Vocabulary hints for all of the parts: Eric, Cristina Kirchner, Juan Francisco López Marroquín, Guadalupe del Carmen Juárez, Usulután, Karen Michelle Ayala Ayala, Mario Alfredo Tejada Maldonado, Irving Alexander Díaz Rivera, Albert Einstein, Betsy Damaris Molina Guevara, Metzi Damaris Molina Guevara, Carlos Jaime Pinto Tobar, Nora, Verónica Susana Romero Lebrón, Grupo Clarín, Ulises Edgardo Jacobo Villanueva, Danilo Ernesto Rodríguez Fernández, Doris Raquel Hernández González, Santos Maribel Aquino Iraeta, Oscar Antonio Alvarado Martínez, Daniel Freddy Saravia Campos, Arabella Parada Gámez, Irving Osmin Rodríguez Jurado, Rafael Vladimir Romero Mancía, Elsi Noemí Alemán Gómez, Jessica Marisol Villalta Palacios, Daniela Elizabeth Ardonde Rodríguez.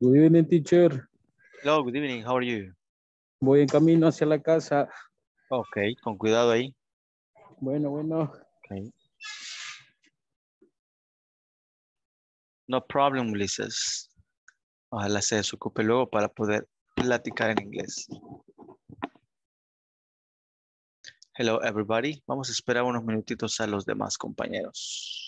Good evening, teacher. Hello, good evening. How are you? Voy en camino hacia la casa. Ok, con cuidado ahí. Bueno, bueno. Okay. No problem, Ulises. Ojalá se desocupe luego para poder platicar en inglés. Hello, everybody. Vamos a esperar unos minutitos a los demás compañeros.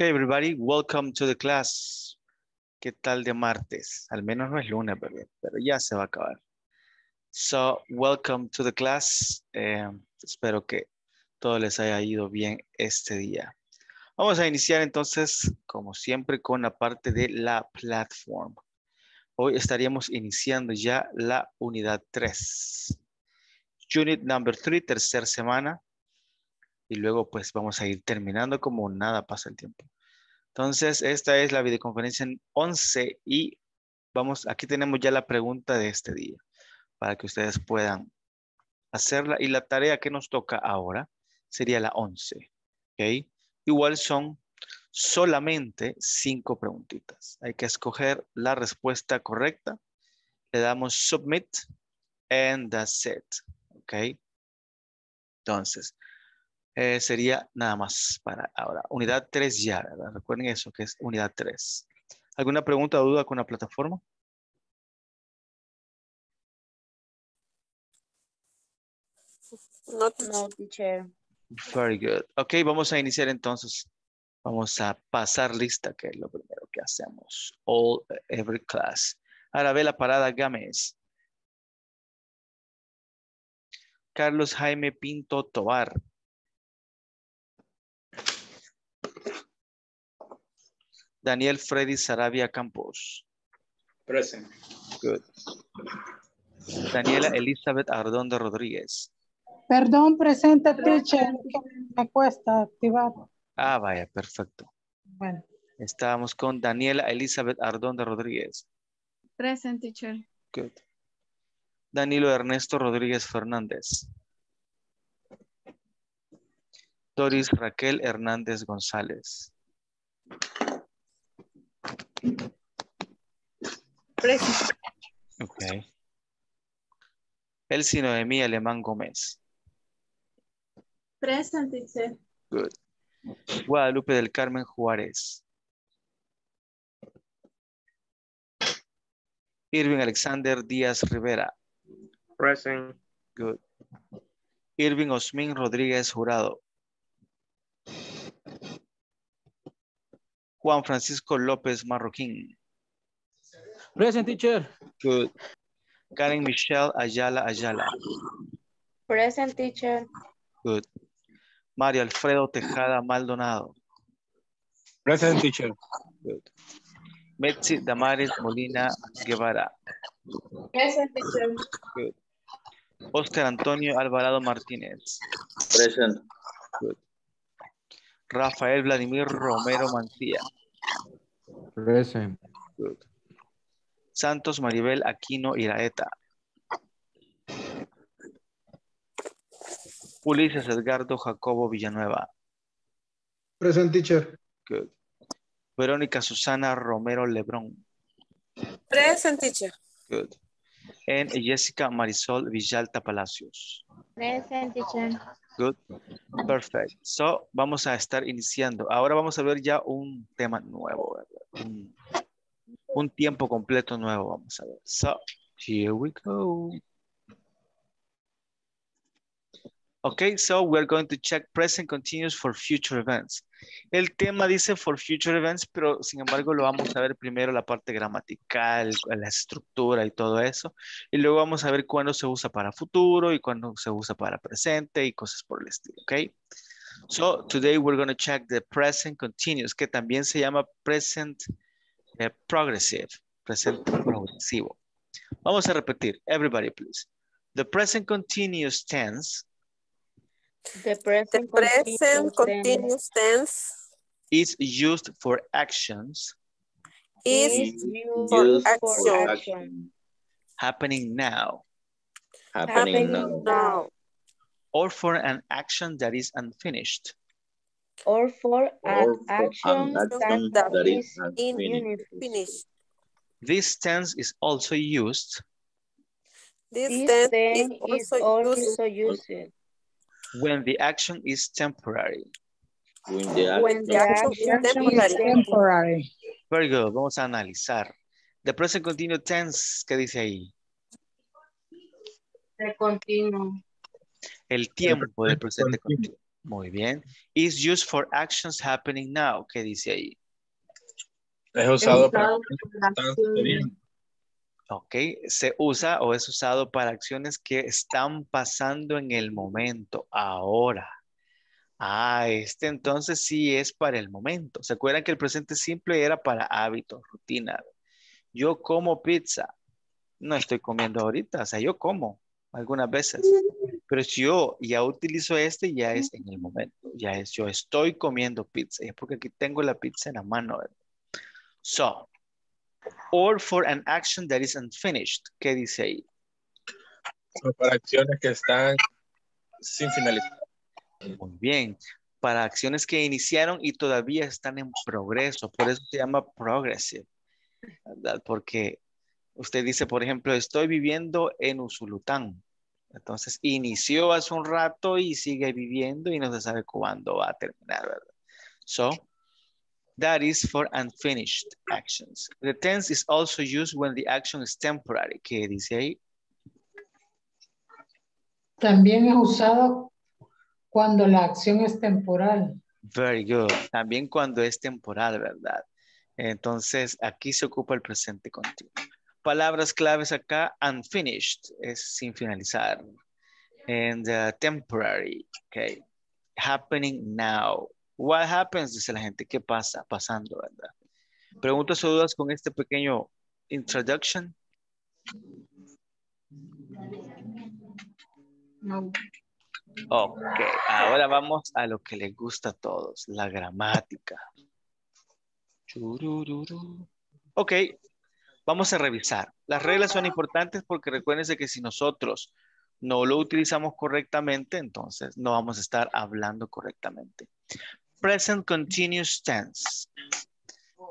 Okay, everybody, welcome to the class. ¿Qué tal de martes? Al menos no es lunes, bebé, pero ya se va a acabar. So, welcome to the class. Espero que todo les haya ido bien este día. Vamos a iniciar entonces, como siempre, con la parte de la platform. Hoy estaríamos iniciando ya la unidad 3. Unit number 3, tercera semana. Y luego pues vamos a ir terminando como nada pasa el tiempo. Entonces esta es la videoconferencia en 11 y vamos, aquí tenemos ya la pregunta de este día para que ustedes puedan hacerla. Y la tarea que nos toca ahora sería la 11. ¿Okay? Igual son solamente 5 preguntitas. Hay que escoger la respuesta correcta. Le damos submit and that's it. ¿Okay? Entonces sería nada más para ahora. Unidad 3 ya, ¿verdad? Recuerden eso, que es unidad 3. ¿Alguna pregunta o duda con la plataforma? No, teacher. Very good. Ok, vamos a iniciar entonces. Vamos a pasar lista, que es lo primero que hacemos. All, every class. Arabella Parada Gámez. Carlos Jaime Pinto Tobar. Daniel Freddy Saravia Campos. Present. Good. Daniela Elizabeth Ardonde Rodríguez. Perdón, presente, teacher, que me cuesta activar. Ah, vaya, perfecto. Bueno. Estábamos con Daniela Elizabeth Ardonde Rodríguez. Present, teacher. Good. Danilo Ernesto Rodríguez Fernández. Doris Raquel Hernández González. Present. Ok. Elsi Noemí Alemán Gómez. Present, teacher. Good. Guadalupe del Carmen Juárez. Irving Alexander Díaz Rivera. Present. Good. Irving Osmin Rodríguez Jurado. Juan Francisco López Marroquín. Present, teacher. Good. Karen Michelle Ayala Ayala. Present, teacher. Good. Mario Alfredo Tejada Maldonado. Present, teacher. Good. Metzi Damaris Molina Guevara. Present, teacher. Good. Oscar Antonio Alvarado Martínez. Present. Good. Rafael Vladimir Romero Mancía. Present. Good. Santos Maribel Aquino Iraeta. Ulises Edgardo Jacobo Villanueva. Present, teacher. Good. Verónica Susana Romero Lebrón. Present, teacher. Good. And Jessica Marisol Villalta Palacios. Present, teacher. Good. Perfect. So, vamos a estar iniciando. Ahora vamos a ver ya un tema nuevo, ¿verdad? Un tiempo completo nuevo, vamos a ver. So, here we go. Okay, so we're going to check present continuous for future events. El tema dice for future events, pero sin embargo lo vamos a ver primero la parte gramatical, la estructura y todo eso. Y luego vamos a ver cuándo se usa para futuro y cuándo se usa para presente y cosas por el estilo, okay? So, today we're going to check the present continuous, que también se llama present progressive, presente progresivo. Vamos a repetir. Everybody, please. The present continuous tense. The present continuous tense is used for actions. Is used for action. Happening now. Or for an action that is unfinished. Or for an action that is unfinished. This tense is also used. This tense is also used when the action is temporary. When the action is temporary. Very good. Vamos a analizar. The present continuous tense, ¿qué dice ahí? El tiempo del presente continuo. Muy bien. Is used for actions happening now. ¿Qué dice ahí? Es usado para acciones. Ok. Se usa o es usado para acciones que están pasando en el momento, ahora. Ah, este entonces sí es para el momento. ¿Se acuerdan que el presente simple era para hábitos, rutina? Yo como pizza. No estoy comiendo ahorita. O sea, yo como algunas veces. Pero si yo ya utilizo este, ya es en el momento. Ya es, yo estoy comiendo pizza. Es porque aquí tengo la pizza en la mano. So, or for an action that is unfinished. ¿Qué dice ahí? Para acciones que están sin finalizar. Muy bien. Para acciones que iniciaron y todavía están en progreso. Por eso se llama progressive, ¿verdad? Porque usted dice, por ejemplo, estoy viviendo en Usulután. Entonces inició hace un rato y sigue viviendo y no se sabe cuándo va a terminar, ¿verdad? So, that is for unfinished actions. The tense is also used when the action is temporary. ¿Qué dice ahí? También es usado cuando la acción es temporal. Very good. También cuando es temporal, ¿verdad? Entonces, aquí se ocupa el presente continuo. Palabras claves acá, unfinished, es sin finalizar. And temporary, okay. Happening now. What happens, dice la gente, ¿qué pasa? Pasando, ¿verdad? ¿Preguntas o dudas con este pequeño introduction? No. Ok, ahora vamos a lo que les gusta a todos, la gramática. Ok, vamos a revisar. Las reglas son importantes porque recuérdense que si nosotros no lo utilizamos correctamente, entonces no vamos a estar hablando correctamente. Present continuous tense.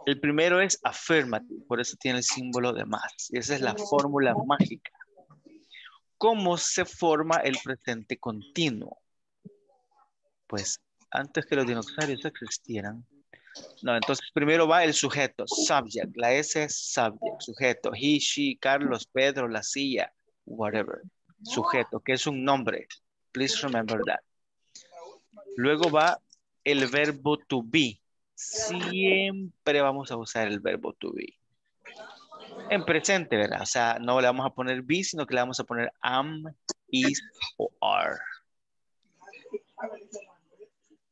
El primero es affirmative, por eso tiene el símbolo de más. Y esa es la fórmula mágica. ¿Cómo se forma el presente continuo? Pues antes que los dinosaurios existieran. No, entonces primero va el sujeto, subject. La S es subject, sujeto. He, she, Carlos, Pedro, la silla, whatever. Sujeto, que es un nombre. Please remember that. Luego va el verbo to be. Siempre vamos a usar el verbo to be. En presente, ¿verdad? O sea, no le vamos a poner be, sino que le vamos a poner am, is o are.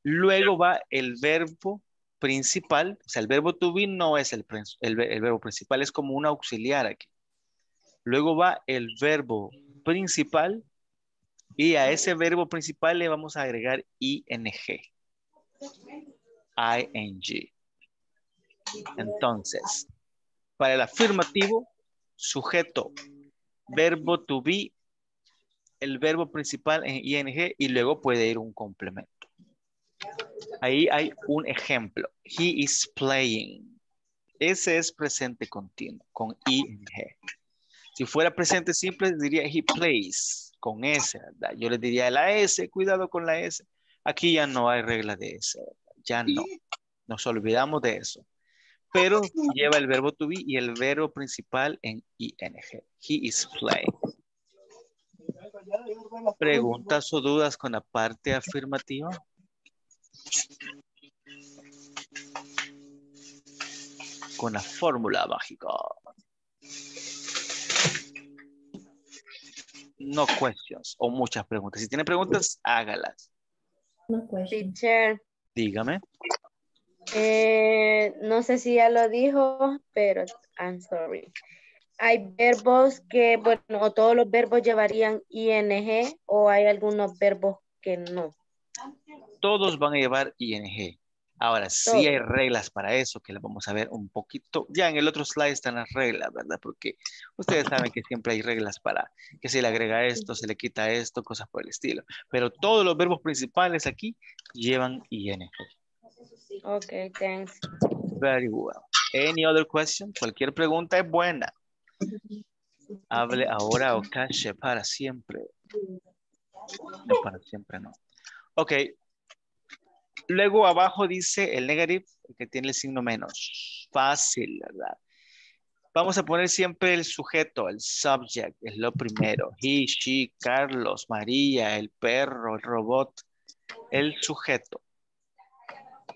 Luego va el verbo principal. O sea, el verbo to be no es el verbo principal, es como un auxiliar aquí. Luego va el verbo principal y a ese verbo principal le vamos a agregar ing. Ing. Entonces, para el afirmativo, sujeto, verbo to be, el verbo principal en ing y luego puede ir un complemento. Ahí hay un ejemplo. He is playing. Ese es presente continuo, con ing. Si fuera presente simple, diría he plays, con s, ¿verdad? Yo le diría la s, cuidado con la s. Aquí ya no hay regla de s, ¿verdad? Ya no. Nos olvidamos de eso. Pero lleva el verbo to be y el verbo principal en ing. He is playing. ¿Preguntas o dudas con la parte afirmativa? Con la fórmula mágica. No questions o muchas preguntas. Si tienen preguntas, hágalas. No questions. Teacher. Dígame. No sé si ya lo dijo, pero I'm sorry. Hay verbos que, bueno, todos los verbos llevarían ing o hay algunos verbos que no. Todos van a llevar ing. Ahora, sí hay reglas para eso que las vamos a ver un poquito. Ya en el otro slide están las reglas, ¿verdad? Porque ustedes saben que siempre hay reglas para que se le agrega esto, se le quita esto, cosas por el estilo. Pero todos los verbos principales aquí llevan ing. Okay, thanks. Very well. Any other question? Cualquier pregunta es buena. Hable ahora o calle para siempre. No, para siempre no. Ok. Luego abajo dice el negative, que tiene el signo menos. Fácil, ¿verdad? Vamos a poner siempre el sujeto, el subject, es lo primero. He, she, Carlos, María, el perro, el robot, el sujeto.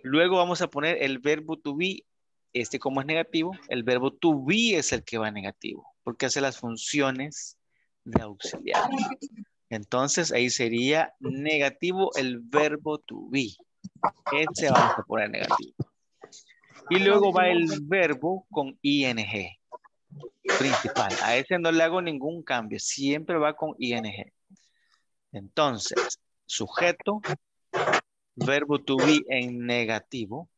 Luego vamos a poner el verbo to be. Este como es negativo, el verbo to be es el que va negativo. Porque hace las funciones de auxiliar. Entonces ahí sería negativo el verbo to be. Este vamos a poner negativo. Y luego va el verbo con ing. Principal. A ese no le hago ningún cambio. Siempre va con ing. Entonces, sujeto. Verbo to be en negativo.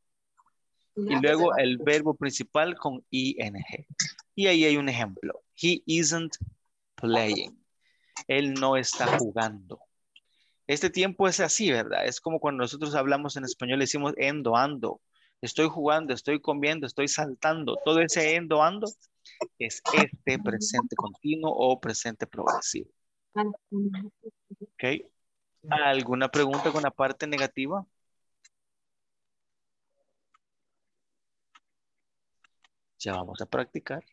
Y luego el verbo principal con ing. Y ahí hay un ejemplo. He isn't playing. Él no está jugando. Este tiempo es así, ¿verdad? Es como cuando nosotros hablamos en español, le decimos endo, ando. Estoy jugando, estoy comiendo, estoy saltando. Todo ese endo, ando es este presente continuo o presente progresivo. Ok. ¿Alguna pregunta con la parte negativa? Ya vamos a practicar.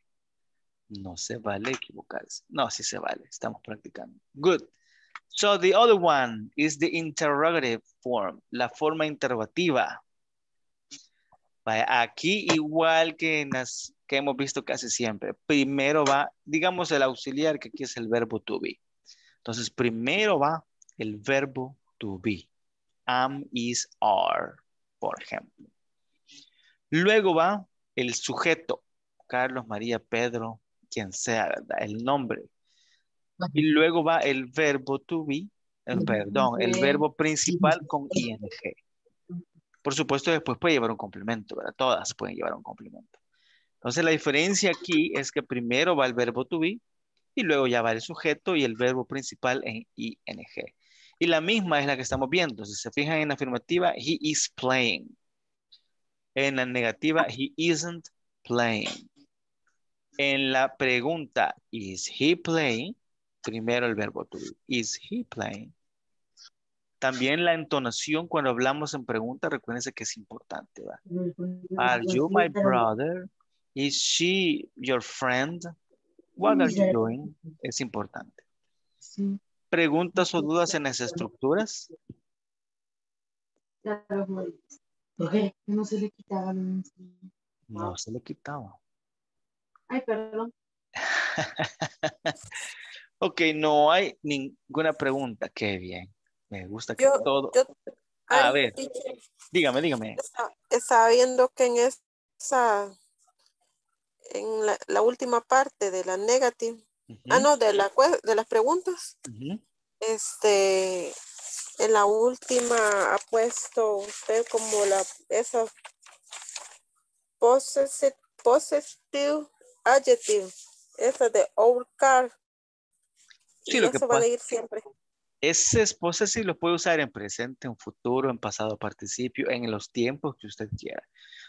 No se vale equivocarse. No, sí se vale. Estamos practicando. Good. So the other one is the interrogative form. La forma interrogativa. Aquí igual que en las que hemos visto casi siempre. Primero va, digamos, el auxiliar, que aquí es el verbo to be. Entonces, primero va el verbo to be. Am, is, are, por ejemplo. Luego va el sujeto. Carlos, María, Pedro, quien sea, ¿verdad? El nombre. Y luego va el verbo to be. El verbo principal con ing. Por supuesto, después puede llevar un complemento, ¿verdad? Todas pueden llevar un complemento. Entonces, la diferencia aquí es que primero va el verbo to be y luego ya va el sujeto y el verbo principal en ing. Y la misma es la que estamos viendo. Si se fijan en la afirmativa, he is playing. En la negativa, he isn't playing. En la pregunta, is he playing? Primero el verbo to be. Is he playing? También la entonación cuando hablamos en pregunta, recuérdense que es importante, ¿verdad? Are you my brother? Is she your friend? What are you doing? Es importante. ¿Preguntas o dudas en las estructuras? No se le quitaba. No se le quitaba. Ay, perdón. Ok, no hay ninguna pregunta. Qué bien. Me gusta que todo. A ver, dígame, dígame. Estaba viendo que en esa, en la última parte de la negativa, de las preguntas, en la última ha puesto usted como esa possessive adjective, esa de our car. Sí, lo que pasa. Van a ir siempre. Ese es possessive, lo puede usar en presente, en futuro, en pasado participio, en los tiempos que usted quiera.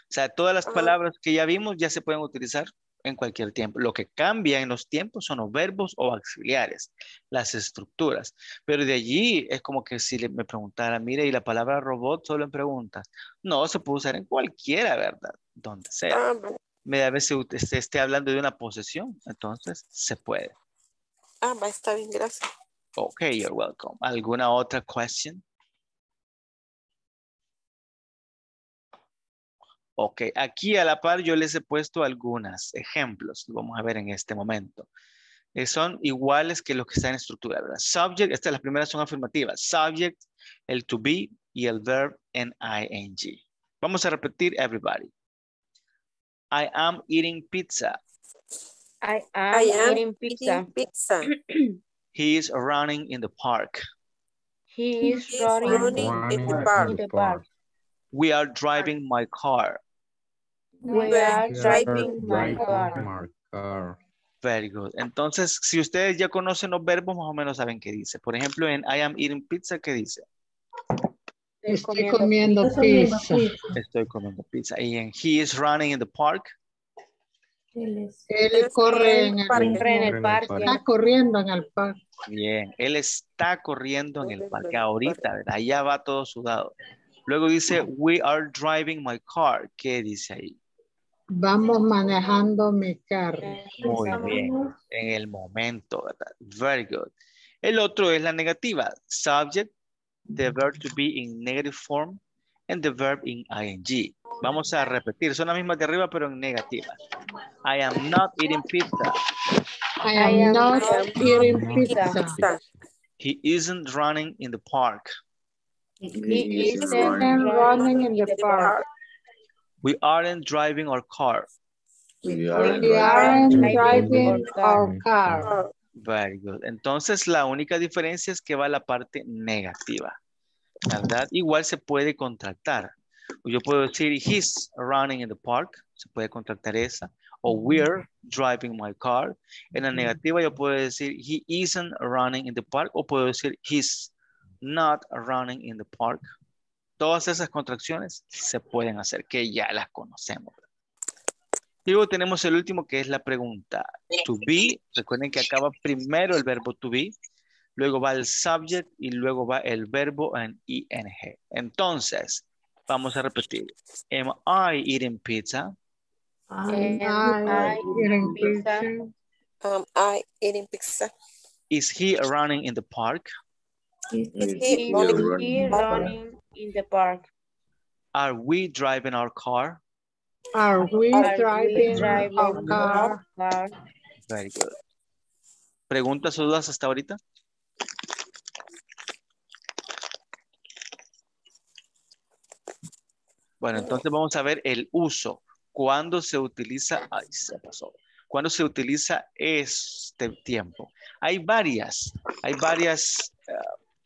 O sea, todas las palabras que ya vimos ya se pueden utilizar en cualquier tiempo. Lo que cambia en los tiempos son los verbos o auxiliares, las estructuras. Pero de allí es como que si me preguntara, mire, ¿y la palabra robot solo en preguntas? No, se puede usar en cualquiera, ¿verdad? Donde sea. A veces usted esté hablando de una posesión, entonces se puede. Está bien, gracias. Okay, you're welcome. ¿Alguna otra question? Ok, aquí a la par yo les he puesto algunos ejemplos. Lo vamos a ver en este momento. Son iguales que los que están en estructura, ¿verdad? Subject, estas las primeras son afirmativas. Subject, el to be y el verb en ing. Vamos a repetir, everybody. I am eating pizza. I am eating pizza. He is running in the park. He is running in the park. We are driving my car. We are driving my car. Very good. Entonces, si ustedes ya conocen los verbos, más o menos saben qué dice. Por ejemplo, en I am eating pizza, ¿qué dice? Estoy comiendo pizza. Y en he is running in the park. Él corre en el parque. Está corriendo en el parque. Bien, él está corriendo en el parque ahorita, ¿verdad? Allá va todo sudado. Luego dice, we are driving my car. ¿Qué dice ahí? Vamos manejando mi carro. Muy bien, en el momento, ¿verdad? Very good. El otro es la negativa. Subject, the verb to be in negative form, and the verb in ing. Vamos a repetir. Son las mismas de arriba, pero en negativa. I am not eating pizza. I am not eating pizza. He isn't running in the park. He isn't running in the park. We aren't driving our car. We aren't driving our car. Very good. Entonces, la única diferencia es que va a la parte negativa, ¿verdad? Igual se puede contractar. Yo puedo decir, he's running in the park. Se puede contractar esa. O we're driving my car. En la negativa yo puedo decir, he isn't running in the park. O puedo decir, he's not running in the park. Todas esas contracciones se pueden hacer, que ya las conocemos. Y luego tenemos el último, que es la pregunta. To be. Recuerden que acaba primero el verbo to be. luego va el subject y luego va el verbo en ing. Entonces, vamos a repetir. Am I eating pizza? Am I eating pizza? Is he running in the park? Is he running in the park? Are we driving our car? Are we driving our car? Very good. ¿Preguntas o dudas hasta ahorita? Bueno, entonces vamos a ver el uso. ¿Cuándo se utiliza? Ay, se pasó. ¿Cuándo se utiliza este tiempo? Hay varias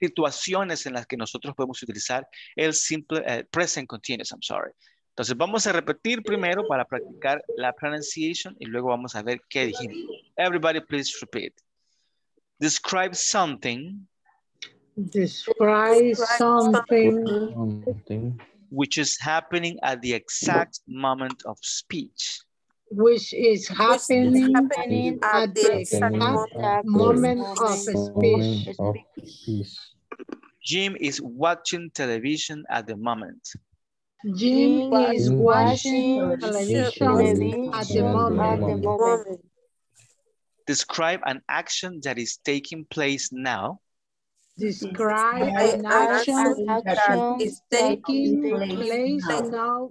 situaciones en las que nosotros podemos utilizar el simple present continuous. I'm sorry. Entonces vamos a repetir primero para practicar la pronunciation y luego vamos a ver qué dijimos. Everybody please repeat. Describe something. Describe something. Which is happening at the exact moment of speech. Which is happening at the exact moment of speech. Jim is watching television at the moment. Jim is watching television at the moment. Describe an action that is taking place now. Describe an action that is taking place now,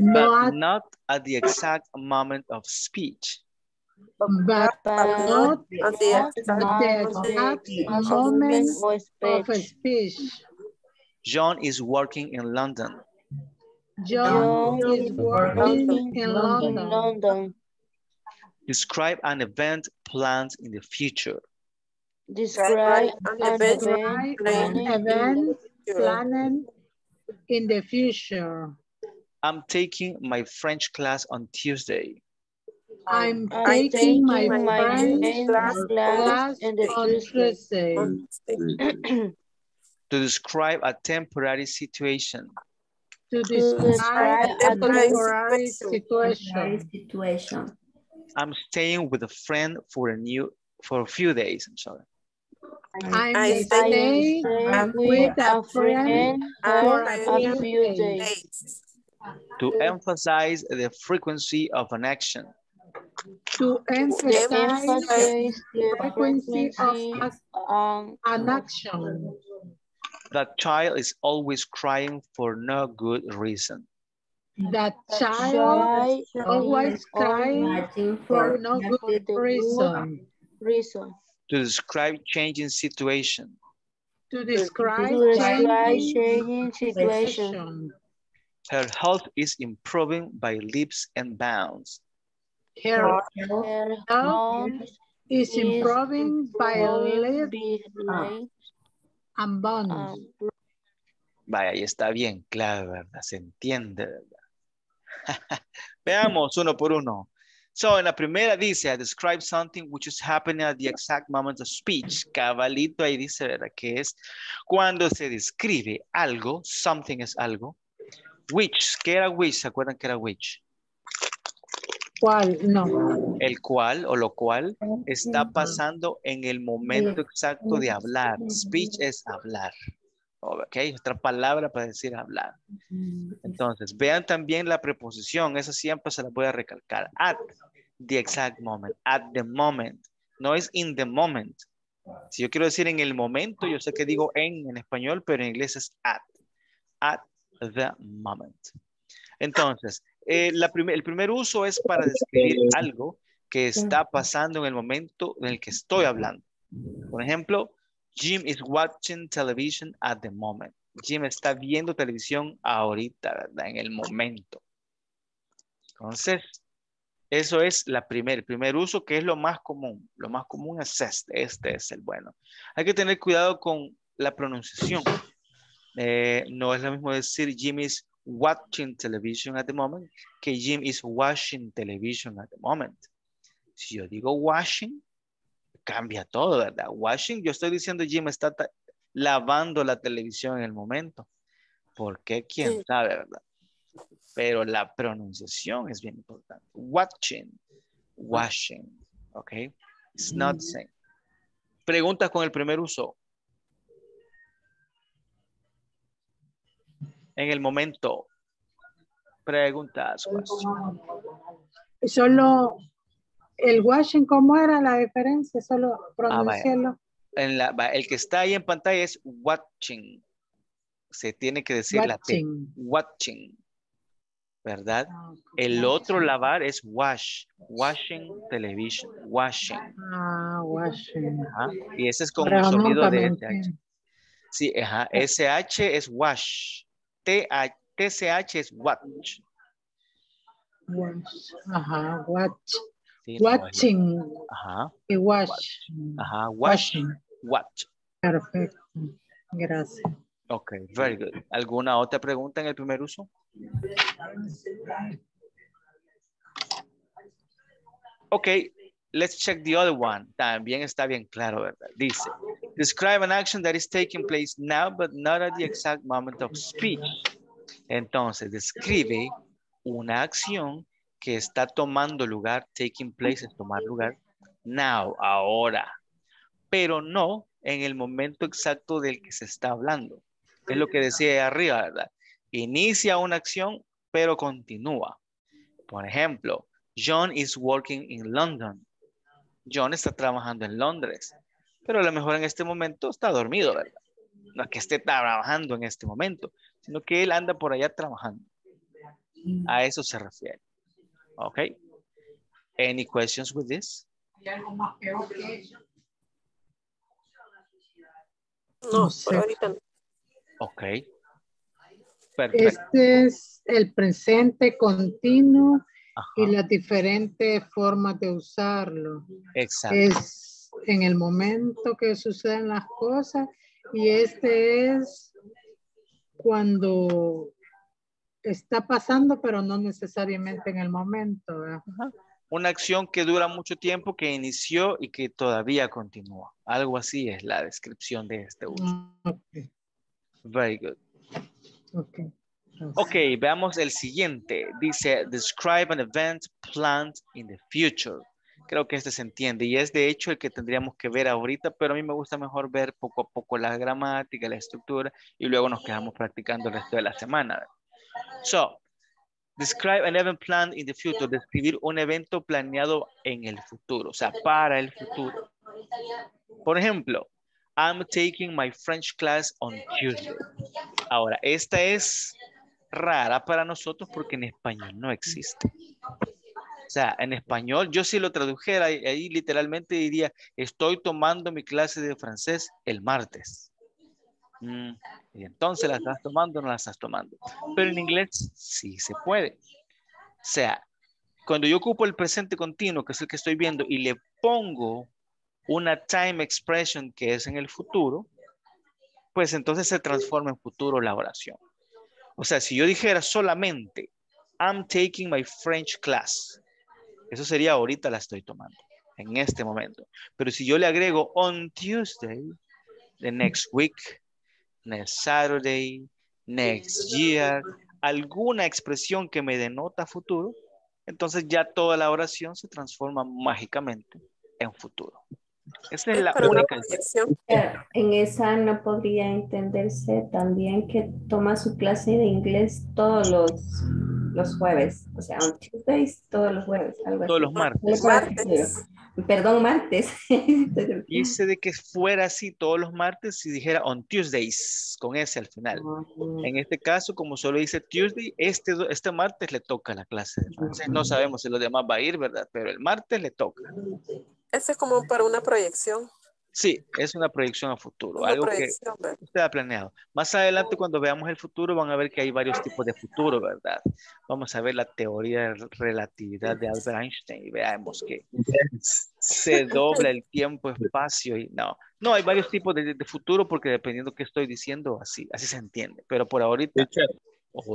but not at the exact moment of speech. But not at the exact moment of speech. John is working in London. John is working in London. Describe an event planned in the future. Describe an event planned in the future. I'm taking my French class on Tuesday. I'm taking my French class on Tuesday. To describe a temporary situation. To describe a temporary situation. I'm staying with a friend for a few days. I'm sorry. I stay with a friend for a few days. To emphasize the frequency of an action. To emphasize the frequency of an action. That child is always crying for no good reason. That child is always crying for no good reason. To describe changing situation. To describe changing situation. Her health is improving by leaps and bounds. Vaya, ahí está bien claro, ¿verdad? Se entiende, ¿verdad? Veamos uno por uno. So, en la primera dice, describe something which is happening at the exact moment of speech. Cabalito ahí dice, ¿verdad? Que es cuando se describe algo, something es algo. Which, ¿qué era which? ¿Se acuerdan que era which? ¿Cuál? No. El cual o lo cual está pasando en el momento exacto de hablar. Speech es hablar. Ok, otra palabra para decir hablar. Entonces, vean también la preposición. Esa siempre se la voy a recalcar. At the exact moment. At the moment. No es in the moment. Si yo quiero decir en el momento, yo sé que digo en español, pero en inglés es at. At the moment. Entonces, el primer uso es para describir algo que está pasando en el momento en el que estoy hablando. Por ejemplo, Jim is watching television at the moment. Jim está viendo televisión ahorita, ¿verdad? En el momento. Entonces, eso es el primer uso, que es lo más común. Lo más común es este. Este es el bueno. Hay que tener cuidado con la pronunciación. No es lo mismo decir Jim is watching television at the moment que Jim is watching television at the moment. Si yo digo washing, cambia todo, ¿verdad? Washing, yo estoy diciendo Jim está lavando la televisión en el momento. ¿Por qué? ¿Quién sabe, verdad? Pero la pronunciación es bien importante. Watching, washing, ¿ok? It's not saying. Preguntas con el primer uso. En el momento. Preguntas. Solo el washing, ¿cómo era la diferencia? Solo pronunciarlo. El que está ahí en pantalla es watching. Se tiene que decir la P. Watching. ¿Verdad? El otro lavar es wash. Washing television. Washing. Ah, washing. Ajá. Y ese es con un sonido de SH. Sí, ajá. SH es wash. TCH es watch. Watch. Ajá, watch. Sí, watching. No, ajá. Y wash. Ajá, washing. Watch. Perfecto. Gracias. Ok, very good. ¿Alguna otra pregunta en el primer uso? Ok, let's check the other one. También está bien claro, ¿verdad? Dice, describe an action that is taking place now, but not at the exact moment of speech. Entonces, describe una acción que está tomando lugar, taking place es tomar lugar, now, ahora, pero no en el momento exacto del que se está hablando. Es lo que decía ahí arriba, ¿verdad? Inicia una acción, pero continúa. Por ejemplo, John is working in London. John está trabajando en Londres, pero a lo mejor en este momento está dormido, ¿verdad? No es que esté trabajando en este momento, sino que él anda por allá trabajando. A eso se refiere. ¿Ok? Any questions with this? ¿Hay algo más peor que eso? No, por ahorita no. Ok. Perfecto. Este es el presente continuo. Ajá. Y las diferentes formas de usarlo. Exacto. Es en el momento que suceden las cosas y este es cuando está pasando, pero no necesariamente en el momento. Ajá. Una acción que dura mucho tiempo, que inició y que todavía continúa. Algo así es la descripción de este uso. Okay. Very good. Okay. Ok, veamos el siguiente. Dice, describe an event planned in the future. Creo que este se entiende y es de hecho el que tendríamos que ver ahorita, pero a mí me gusta mejor ver poco a poco la gramática, la estructura y luego nos quedamos practicando el resto de la semana. So, describe an event planned in the future. Describir un evento planeado en el futuro, o sea, para el futuro. Por ejemplo, I'm taking my French class on Tuesday. Ahora, esta es rara para nosotros porque en español no existe. O sea, en español, yo si lo tradujera ahí literalmente diría, estoy tomando mi clase de francés el martes. Y entonces, ¿la estás tomando o no la estás tomando? Pero en inglés sí se puede. O sea, cuando yo ocupo el presente continuo, que es el que estoy viendo, y le pongo una time expression que es en el futuro, pues entonces se transforma en futuro la oración. O sea, si yo dijera solamente, I'm taking my French class, eso sería ahorita la estoy tomando, en este momento. Pero si yo le agrego on Tuesday, the next week, next Saturday, next year, alguna expresión que me denota futuro, entonces ya toda la oración se transforma mágicamente en futuro. Esa es la única excepción. En esa no podría entenderse también que toma su clase de inglés todos los jueves. O sea, on Tuesdays, todos los jueves. Algo todos así. Los martes. Los martes. Perdón, martes. Dice de que fuera así todos los martes si dijera on Tuesdays, con ese al final. Uh-huh. En este caso, como solo dice Tuesday, este martes le toca la clase. Entonces, no sabemos si los demás va a ir, ¿verdad? Pero el martes le toca. Ese es como para una proyección. Sí, es una proyección a futuro. Una algo que usted ha planeado. Más adelante cuando veamos el futuro van a ver que hay varios tipos de futuro, ¿verdad? Vamos a ver la teoría de relatividad de Albert Einstein y veamos que se dobla el tiempo, espacio y no. No, hay varios tipos de futuro porque dependiendo de qué estoy diciendo, así se entiende. Pero por ahorita...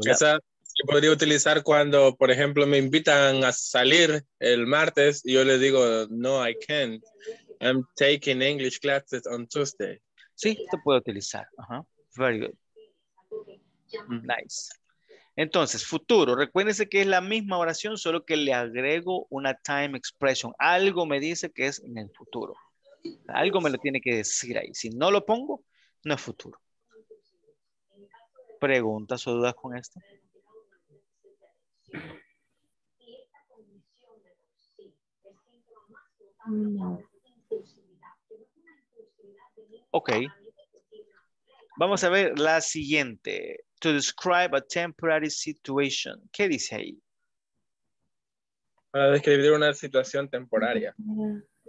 Esa podría utilizar cuando, por ejemplo, me invitan a salir el martes y yo les digo, no, I can't. I'm taking English classes on Tuesday. Sí, te puedo utilizar. Ajá. Very good. Nice. Entonces, futuro. Recuérdense que es la misma oración, solo que le agrego una time expression. Algo me dice que es en el futuro. Algo me lo tiene que decir ahí. Si no lo pongo, no es futuro. ¿Preguntas o dudas con esto? Ok. Vamos a ver la siguiente. To describe a temporary situation. ¿Qué dice ahí? Para describir una situación temporaria.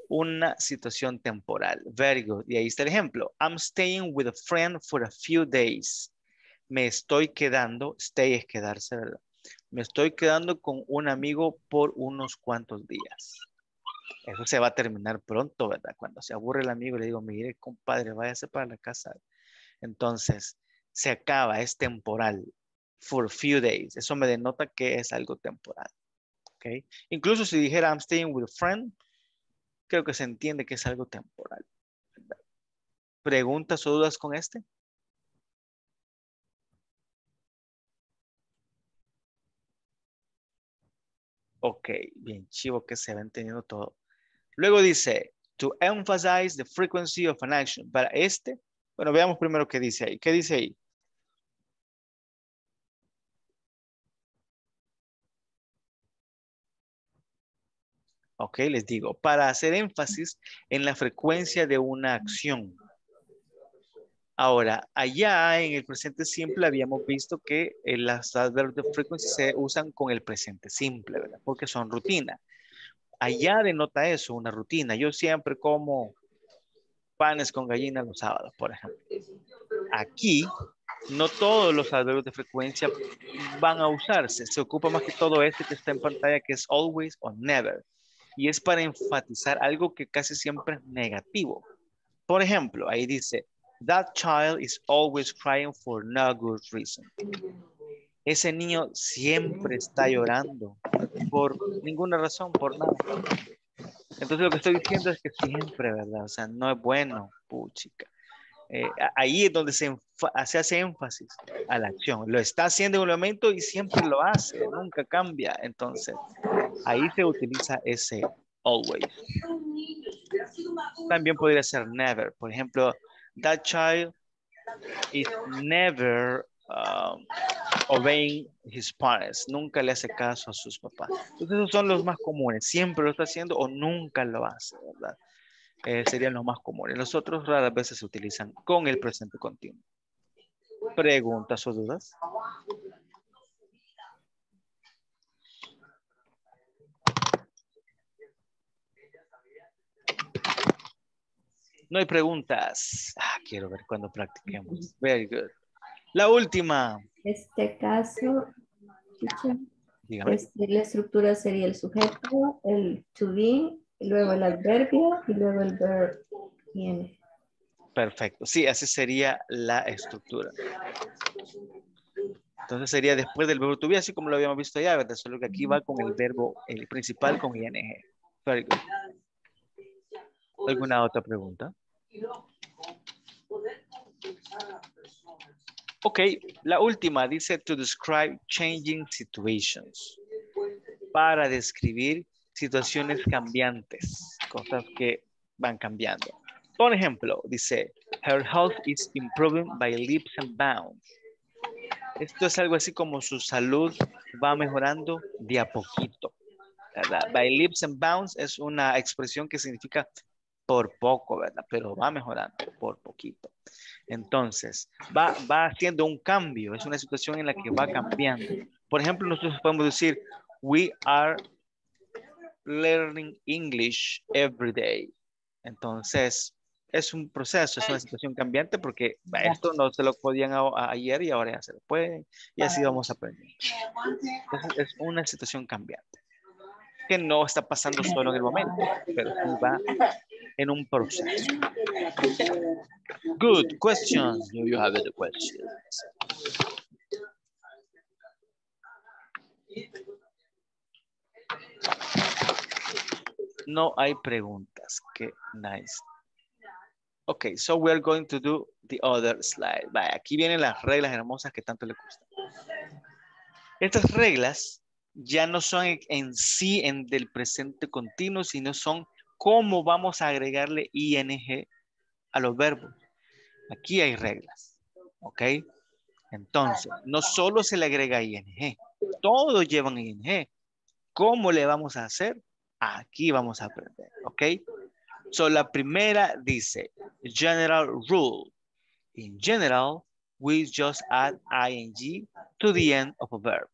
Una situación temporal. Very good. Y ahí está el ejemplo. I'm staying with a friend for a few days. Me estoy quedando. Stay es quedarse, ¿verdad? Me estoy quedando con un amigo por unos cuantos días. Eso se va a terminar pronto, ¿verdad? Cuando se aburre el amigo, le digo, mire, compadre, váyase para la casa. Entonces, se acaba, es temporal. For few days. Eso me denota que es algo temporal. ¿Okay? Incluso si dijera, I'm staying with a friend, creo que se entiende que es algo temporal, ¿verdad? ¿Preguntas o dudas con este? Ok, bien chivo que se va entendiendo todo. Luego dice, to emphasize the frequency of an action. Para este, bueno, veamos primero qué dice ahí. ¿Qué dice ahí? Ok, les digo, para hacer énfasis en la frecuencia de una acción. Ahora, allá en el presente simple habíamos visto que las adverbs de frequency se usan con el presente simple, ¿verdad? Porque son rutina. Allá denota eso, una rutina. Yo siempre como panes con gallina los sábados, por ejemplo. Aquí, no todos los adverbios de frecuencia van a usarse. Se ocupa más que todo este que está en pantalla, que es always o never. Y es para enfatizar algo que casi siempre es negativo. Por ejemplo, ahí dice, that child is always crying for no good reason. Ese niño siempre está llorando por ninguna razón, por nada. Entonces lo que estoy diciendo es que siempre, ¿verdad? O sea, no es bueno, puchica. Ahí es donde se hace énfasis a la acción. Lo está haciendo en un momento y siempre lo hace, nunca cambia. Entonces, ahí se utiliza ese always. También podría ser never. Por ejemplo, that child is never obeying his parents. Nunca le hace caso a sus papás. Entonces esos son los más comunes. Siempre lo está haciendo o nunca lo hace, ¿verdad? Serían los más comunes. Los otros raras veces se utilizan con el presente continuo. ¿Preguntas o dudas? No hay preguntas. Quiero ver cuando practiquemos. Very good. La última. Este caso, la estructura sería el sujeto, el to be, luego el adverbio y luego el verb viene. Perfecto. Sí, así sería la estructura. Entonces sería después del verbo to be, así como lo habíamos visto ya, ¿verdad? Solo que aquí va con el verbo, el principal con ing. Very good. ¿Alguna otra pregunta? Ok, la última dice to describe changing situations. Para describir situaciones cambiantes, cosas que van cambiando. Por ejemplo, dice, her health is improving by leaps and bounds. Esto es algo así como su salud va mejorando de a poquito, ¿verdad? By leaps and bounds es una expresión que significa por poco, ¿verdad? Pero va mejorando por poquito. Entonces, va haciendo un cambio. Es una situación en la que va cambiando. Por ejemplo, nosotros podemos decir, we are learning English every day. Entonces, es un proceso, es una situación cambiante porque esto no se lo podían ayer y ahora ya se lo pueden. Y así vamos a aprender. Entonces, es una situación cambiante que no está pasando solo en el momento, pero va en un proceso. Good questions. Do you have any questions? No hay preguntas. Qué nice. Okay, so we are going to do the other slide. Vale, aquí vienen las reglas hermosas que tanto le gustan. Estas reglas ya no son en sí del presente continuo, sino son cómo vamos a agregarle ing a los verbos. Aquí hay reglas, ¿ok? Entonces, no solo se le agrega ing, todos llevan ing. ¿Cómo le vamos a hacer? Aquí vamos a aprender, ¿ok? So, la primera dice, general rule. In general, we just add ing to the end of a verb.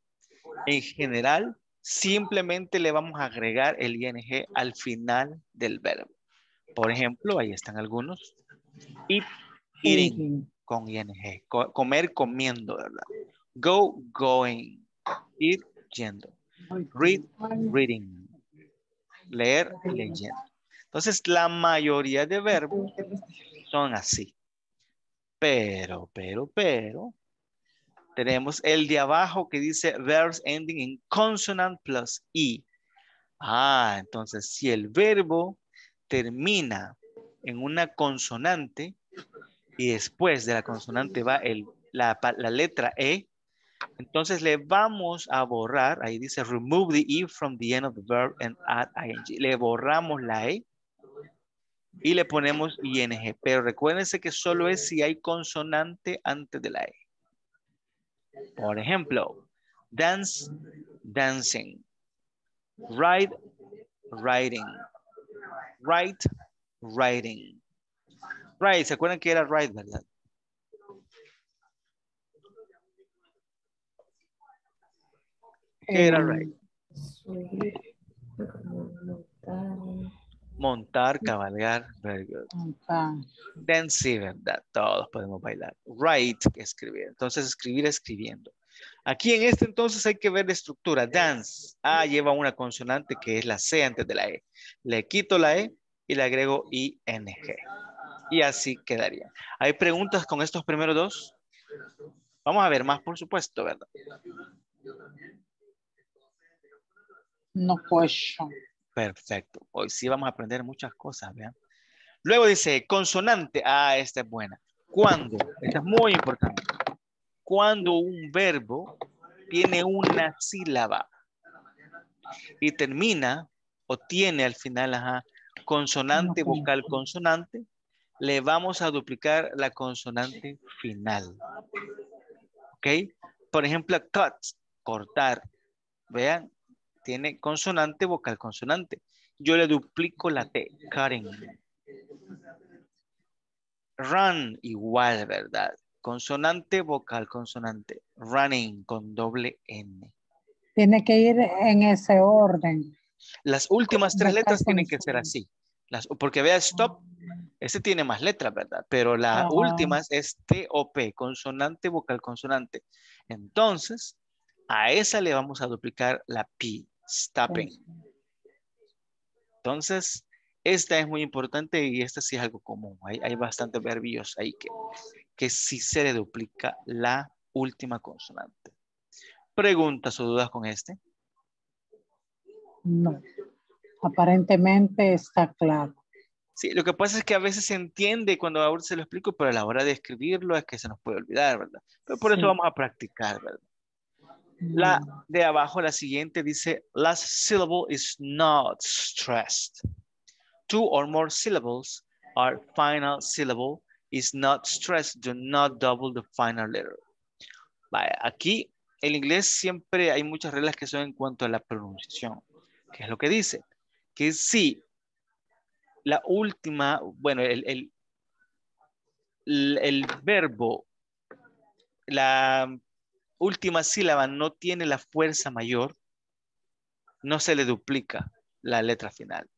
En general, simplemente le vamos a agregar el ing al final del verbo. Por ejemplo, ahí están algunos. Eat, eating, con ing. Comer, comiendo, ¿verdad? Go, going. Ir, yendo. Read, reading. Leer, leyendo. Entonces, la mayoría de verbos son así. Pero, tenemos el de abajo que dice verbs ending in consonant plus e. Ah, entonces, si el verbo termina en una consonante y después de la consonante va la letra e, entonces le vamos a borrar, ahí dice remove the e from the end of the verb and add ing. Le borramos la e y le ponemos ing, pero recuérdense que solo es si hay consonante antes de la e. Por ejemplo, dance, dancing. Write, writing. Write, writing. Write, ¿se acuerdan que era write, verdad? ¿Qué era write? Montar, cabalgar. Very good. Montar. Dance, ¿verdad? Todos podemos bailar. Write, escribir. Entonces, escribir, escribiendo. Aquí en este entonces hay que ver la estructura. Dance. Ah, lleva una consonante que es la C antes de la E. Le quito la E y le agrego ING. Y así quedaría. ¿Hay preguntas con estos primeros dos? Vamos a ver más, por supuesto, ¿verdad? No question. Perfecto. Hoy sí vamos a aprender muchas cosas, ¿vean? Luego dice consonante. Ah, esta es buena. ¿Cuándo? Esta es muy importante. Cuando un verbo tiene una sílaba y termina o tiene al final consonante, vocal, consonante, le vamos a duplicar la consonante final. ¿Ok? Por ejemplo, cut, cortar. Vean. Tiene consonante, vocal, consonante. Yo le duplico la T. Cutting. Run, igual, ¿verdad? Consonante, vocal, consonante. Running, con doble N. Tiene que ir en ese orden. Las últimas tres letras tienen que ser así. Porque vea, stop. Este tiene más letras, ¿verdad? Pero las últimas es T o P. Consonante, vocal, consonante. Entonces, a esa le vamos a duplicar la P. Stopping. Entonces, esta es muy importante y esta sí es algo común. Hay bastantes verbios ahí que sí se le duplica la última consonante. ¿Preguntas o dudas con este? No. Aparentemente está claro. Sí, lo que pasa es que a veces se entiende cuando ahora se lo explico, pero a la hora de escribirlo es que se nos puede olvidar, ¿verdad? Pero por eso vamos a practicar, ¿verdad? La de abajo, la siguiente, dice last syllable is not stressed. Two or more syllables are final syllable is not stressed. Do not double the final letter. Vaya, aquí en inglés siempre hay muchas reglas que son en cuanto a la pronunciación. ¿Qué es lo que dice? Que si la última, bueno, el verbo, la última sílaba no tiene la fuerza mayor, no se le duplica la letra final.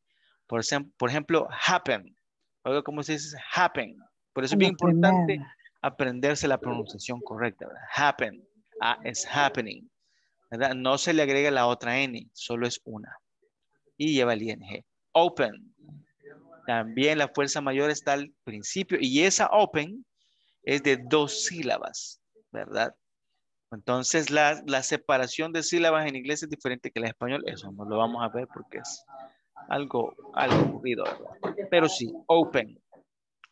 Por ejemplo, happen. Oiga, ¿cómo se dice? Happen. Por eso es bien importante aprenderse la pronunciación correcta, ¿verdad? Happen. Ah, es happening, ¿verdad? No se le agrega la otra N, solo es una. Y lleva el ING. Open. También la fuerza mayor está al principio. Y esa open es de dos sílabas, ¿verdad? Entonces, la separación de sílabas en inglés es diferente que la en español. Eso no lo vamos a ver porque es algo aburrido. Pero sí, open,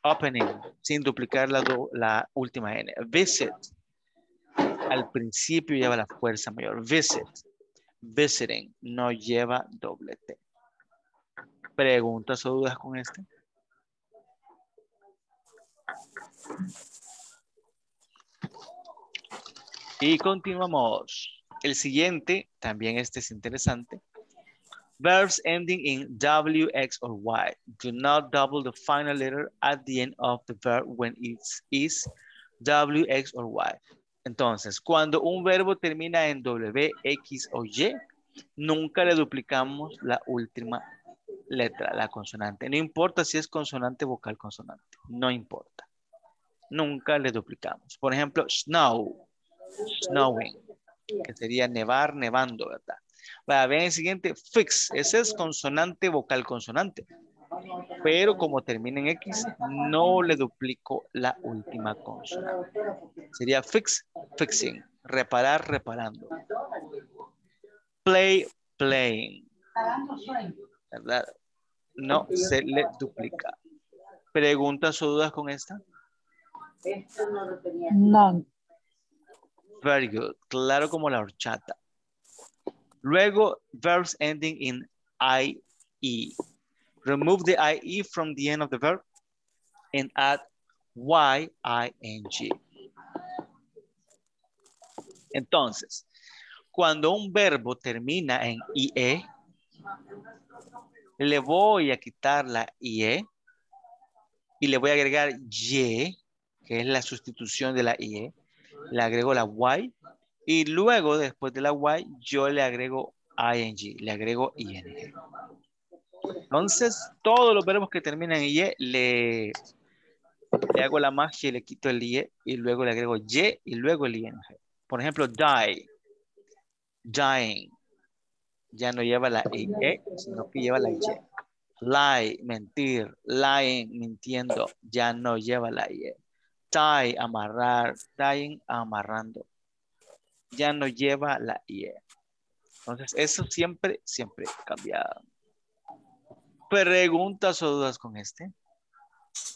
opening, sin duplicar la última N. Visit, al principio lleva la fuerza mayor. Visit, visiting, no lleva doble T. preguntas o dudas con este? Y continuamos. El siguiente, también este es interesante. Verbs ending in WX or Y do not double the final letter at the end of the verb when it is WX or Y. Entonces, cuando un verbo termina en W, X o Y, nunca le duplicamos la última letra, la consonante. No importa si es consonante, vocal, consonante. No importa. Nunca le duplicamos. Por ejemplo, snow, snowing, que sería nevar, nevando, ¿verdad? Va, vean el siguiente, fix. Ese es consonante, vocal, consonante. Pero como termina en X, no le duplico la última consonante. Sería fix, fixing. Reparar, reparando. Play, playing. ¿Verdad? No se le duplica. ¿Preguntas o dudas con esta? No. Very good. Claro como la horchata. Luego, verbs ending in IE. Remove the IE from the end of the verb and add YING. Entonces, cuando un verbo termina en IE, le voy a quitar la IE y le voy a agregar Y, que es la sustitución de la IE. Le agrego la Y y luego, después de la Y, yo le agrego ING, le agrego ING. Entonces, todos los verbos que terminan en Y, le hago la magia y le quito el Y y luego le agrego Y y luego el ING. Por ejemplo, die, dying. Ya no lleva la IE, sino que lleva la Y. Lie, mentir, lying, mintiendo. Ya no lleva la IE. Tie, amarrar, tying, amarrando. Ya no lleva la IE. Entonces, eso siempre, siempre cambiado. ¿Preguntas o dudas con este?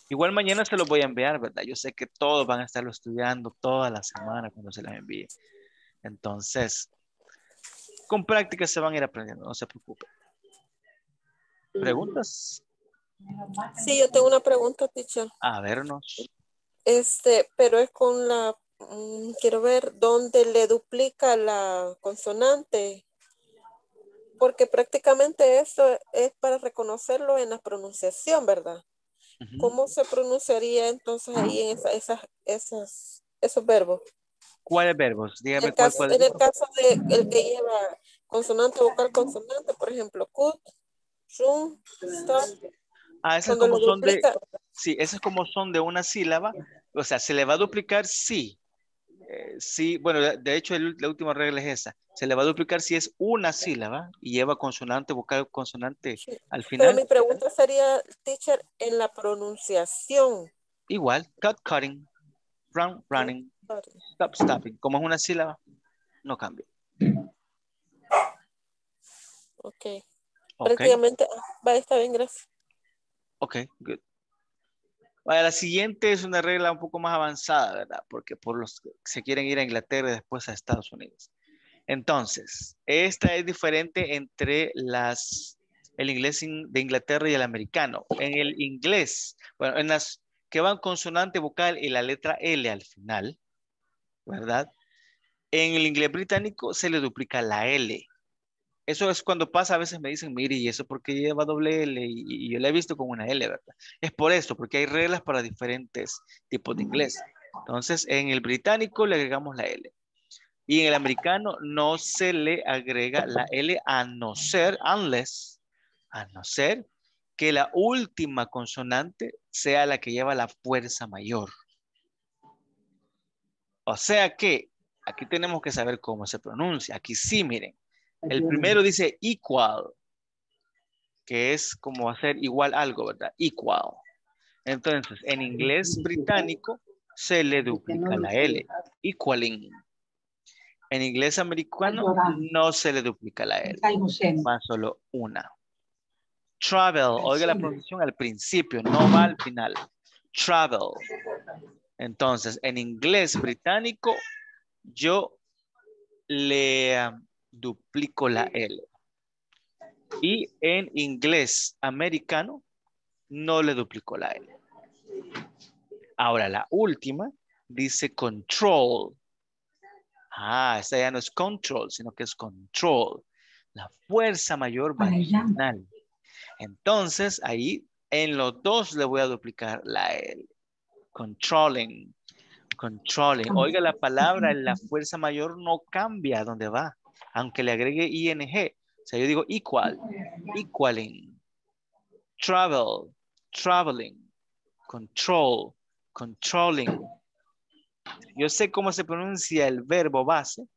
Igual mañana se los voy a enviar, ¿verdad? Yo sé que todos van a estarlo estudiando toda la semana cuando se los envíe. Entonces, con práctica se van a ir aprendiendo, no se preocupen. ¿Preguntas? Sí, yo tengo una pregunta, teacher. A vernos. Pero es con la... quiero ver dónde le duplica la consonante, porque prácticamente eso es para reconocerlo en la pronunciación, ¿verdad? Uh-huh. ¿Cómo se pronunciaría entonces ahí en esos verbos? ¿Cuáles verbos? Dígame cuál. En el caso de el que lleva consonante, vocal, consonante, por ejemplo, cut, shun, stop. Ah, esas como son de, sí, esas como son de una sílaba, o sea, se le va a duplicar sí. Sí, bueno, de hecho la última regla es esa. Se le va a duplicar si es una sílaba y lleva consonante, vocal, consonante al final. Pero mi pregunta sería, teacher, en la pronunciación. Igual, cut, cutting, run, running, stop, stopping. Como es una sílaba, no cambia. Ok. Prácticamente, va, está bien, gracias. Ok, good. Bueno, la siguiente es una regla un poco más avanzada, ¿verdad? Porque por los que se quieren ir a Inglaterra y después a Estados Unidos. Entonces, esta es diferente entre el inglés de Inglaterra y el americano. En el inglés, bueno, en las que van consonante, vocal y la letra L al final, ¿verdad? En el inglés británico se le duplica la L. Eso es cuando pasa, a veces me dicen, mire, ¿y eso porque lleva doble L? Y yo la he visto con una L, ¿verdad? Es por esto, porque hay reglas para diferentes tipos de inglés. Entonces, en el británico le agregamos la L. Y en el americano no se le agrega la L a no ser que la última consonante sea la que lleva la fuerza mayor. O sea que aquí tenemos que saber cómo se pronuncia. Aquí sí, miren. El primero dice equal, que es como hacer igual algo, ¿verdad? Equal. Entonces, en inglés británico se le duplica la L, equaling. En inglés americano no se le duplica la L, va solo una. Travel, oiga la pronunciación al principio, no va al final. Travel. Entonces, en inglés británico yo le... duplico la L. Y en inglés americano no le duplicó la L. Ahora la última dice control. Ah, esta ya no es control, sino que es control. La fuerza mayor marginal. Entonces ahí en los dos le voy a duplicar la L. Controlling. Controlling. Oiga, la palabra la fuerza mayor no cambia dónde va, aunque le agregue ing. O sea, yo digo equal, equaling, travel, traveling, control, controlling. Yo sé cómo se pronuncia el verbo base,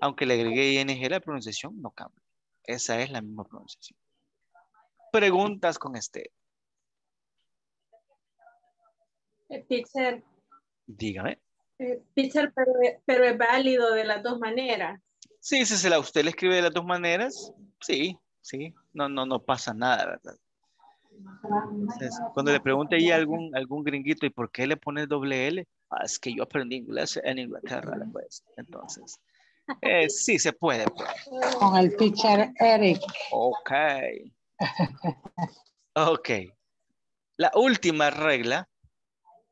aunque le agregué ing, la pronunciación no cambia. Esa es la misma pronunciación. Preguntas con este. Teacher. Dígame. Teacher, pero es válido de las dos maneras. Sí, si se la usted le escribe de las dos maneras, sí, no pasa nada, ¿verdad? Entonces, cuando le pregunte ahí a algún gringuito, ¿y por qué le pones doble L? Ah, es que yo aprendí inglés en Inglaterra, pues. Entonces, sí se puede. Pues. Con el teacher Eric. Ok. Ok. La última regla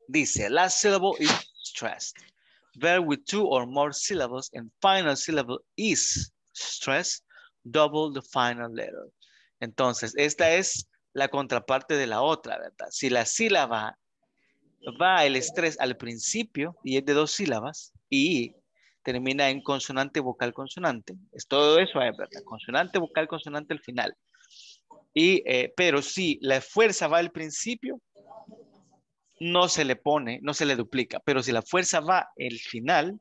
dice, last syllable is stressed. Verb with two or more syllables and final syllable is stressed. Double the final letter. Entonces, esta es la contraparte de la otra, ¿verdad? Si la sílaba va el estrés al principio y es de dos sílabas y termina en consonante, vocal, consonante. Es todo eso, ¿verdad? Consonante, vocal, consonante al final. Y, pero si la fuerza va al principio, no se le pone, no se le duplica. Pero si la fuerza va al final,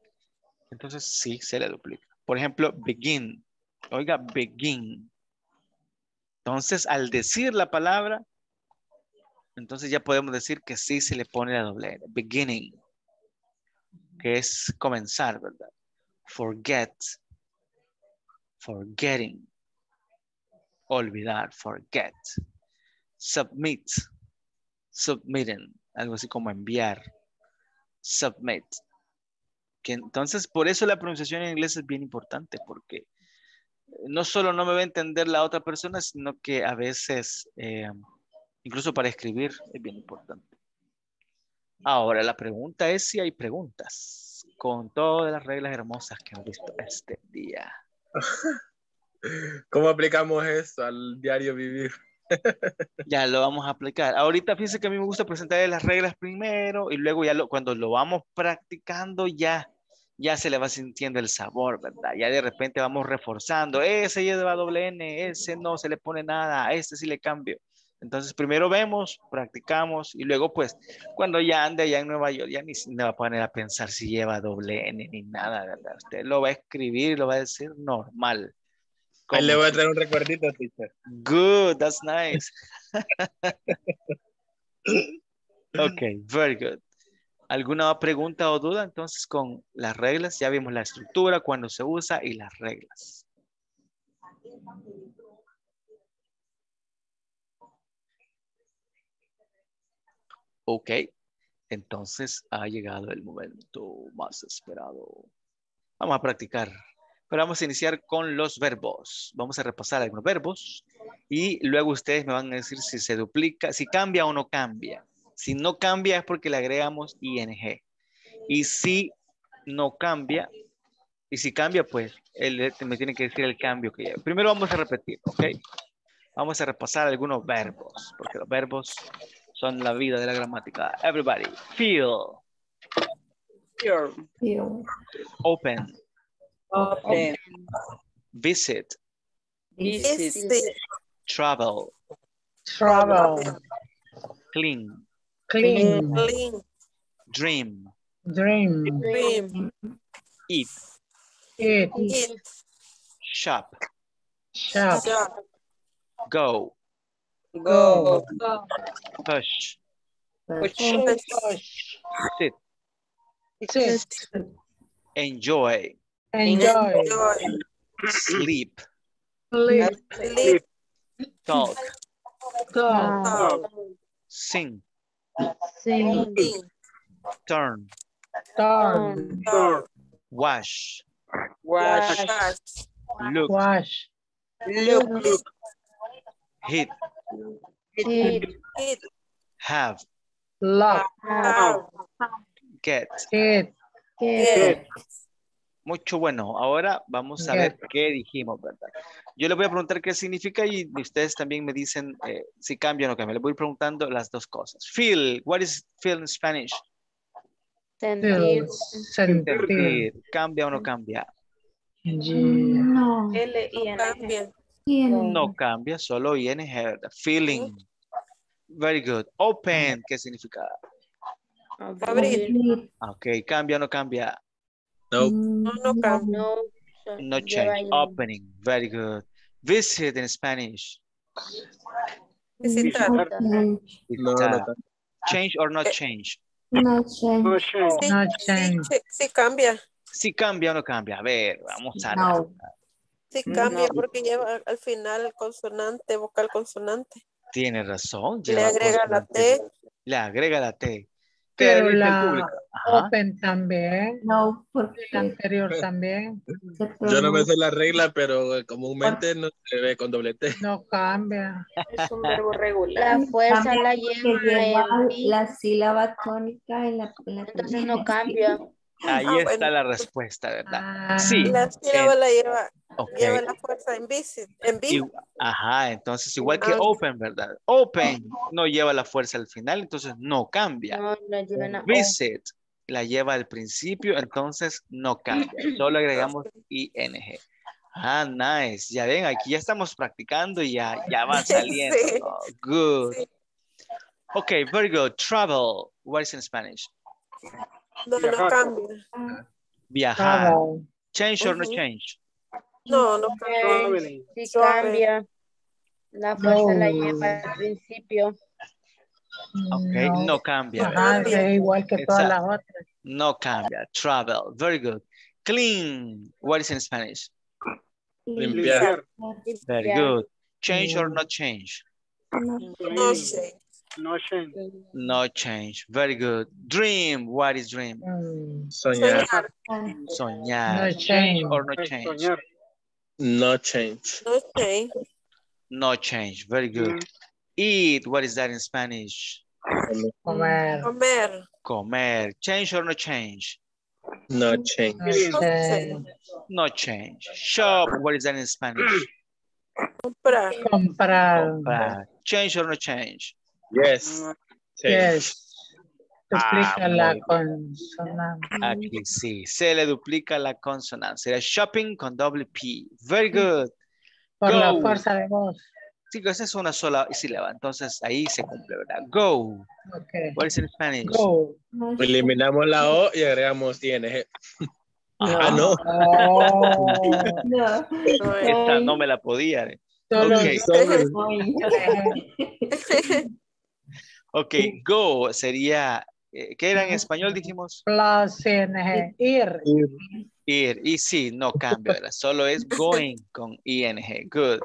entonces sí se le duplica. Por ejemplo, begin. Oiga, begin. Entonces, al decir la palabra, entonces ya podemos decir que sí se le pone la doble N. Beginning. Que es comenzar, ¿verdad? Forget. Forgetting. Olvidar. Forget. Submit. Submitting. Algo así como enviar. Submit. Que entonces, por eso la pronunciación en inglés es bien importante, porque no solo no me va a entender la otra persona, sino que a veces, incluso para escribir, es bien importante. Ahora, la pregunta es si hay preguntas, con todas las reglas hermosas que hemos visto este día. ¿Cómo aplicamos eso al diario vivir? Ya lo vamos a aplicar. Ahorita fíjense que a mí me gusta presentar las reglas primero y luego ya cuando lo vamos practicando ya se le va sintiendo el sabor, ¿verdad? Ya de repente vamos reforzando. Ese lleva doble N, ese no se le pone nada, a este sí le cambio. Entonces primero vemos, practicamos y luego pues cuando ya ande allá en Nueva York ya ni se va a poner a pensar si lleva doble N ni nada, ¿verdad? Usted lo va a escribir, lo va a decir normal. Ahí le voy a traer un recuerdito, teacher. Good, that's nice. Ok, very good. ¿Alguna pregunta o duda? Entonces con las reglas, ya vimos la estructura, cuándo se usa y las reglas. Ok, entonces ha llegado el momento más esperado. Vamos a practicar. Pero vamos a iniciar con los verbos. Vamos a repasar algunos verbos y luego ustedes me van a decir si se duplica, si cambia o no cambia. Si no cambia es porque le agregamos ing. Y si no cambia, y si cambia, pues me tiene que decir el cambio que lleva. Primero vamos a repetir, ¿ok? Vamos a repasar algunos verbos, porque los verbos son la vida de la gramática. Everybody, feel. Feel. Open. Open. Visit. Visit. Travel. Travel. Clean. Clean. Clean. Dream. Dream. Dream. Eat. Eat. Eat. Shop. Shop. Shop. Go. Go. Go. Push. Push. Push. Push. Sit. Sit. Enjoy. Enjoy. Enjoy. Sleep. Sleep. Sleep. Talk. Talk. Talk. Sing. Sing. Turn. Turn. Turn. Wash. Wash. Wash. Look. Wash. Look. Look. Hit. Hit. Hit. Have. Love. Love. Get. Get. Get. Mucho bueno. Ahora vamos a ver qué dijimos, ¿verdad? Yo les voy a preguntar qué significa y ustedes también me dicen si cambian o cambian. Les voy preguntando las dos cosas. Feel. What is feel in Spanish? Sentir. Sentir. ¿Cambia o no cambia? No. L-I-N-G. No cambia, solo ING. Feeling. Very good. Open. ¿Qué significa? Abrir. Ok, ¿cambia o no cambia? No. No, no cambia. No, no change. Opening. Very good. Visit in Spanish. Visitar. Visitar. Change or not change? No change. No change. No change. Sí cambia. Sí cambia o no cambia. A ver, vamos a ver. Sí cambia porque lleva al final consonante, vocal consonante. Tiene razón. Le agrega la T. Le agrega la T. Pero la open también. No, porque la anterior también. Yo no me sé la regla, pero comúnmente no se ve con doble T. No cambia. Es un verbo regular. La fuerza la lleva la sílaba tónica. Entonces no cambia. Ahí está la respuesta, ¿verdad? Sí. La sílaba la lleva. Okay. Lleva la fuerza en visit. Ajá, entonces igual que open, ¿verdad? Open no lleva la fuerza al final, entonces no cambia. No, no lleva nada. Visit la lleva al principio, entonces no cambia. Solo agregamos ING. Ah, nice. Ya ven, aquí ya estamos practicando y ya van saliendo. Sí. Oh, good. Sí. Ok, very good. Travel. What is in Spanish? No, no cambia. Viajar. Change or no change? No, no cambia. Sí cambia. La fuerza la lleva al principio. Ok, no cambia. Es igual que todas las otras. No cambia. Travel. Very good. Clean. What is in Spanish? Limpiar. Very good. Change or not change? No change. No change. No change. Very good. Dream. What is dream? Soñar. Soñar. No change or no change? No change. No change. No change. Very good. Eat. What is that in Spanish? Comer. Comer. Comer. Change or no change? No change. No change. No change. Shop. What is that in Spanish? Comprar. Comprar. Change or no change? Yes. Yes. Duplica la consonante. Aquí sí, se le duplica la consonante. Será shopping con doble P. Very good. Por la fuerza de voz. Sí, esa es una sola sílaba. Entonces ahí se cumple, ¿verdad? Go. Okay. What is in Spanish? Go. Eliminamos la O y agregamos ING. No. No. Esta no me la podía. Okay. Ok, go sería... ¿Qué era en español, dijimos? Plus ING. Ir. Ir. Y sí, no cambia, ¿verdad? Solo es going con ING. Good.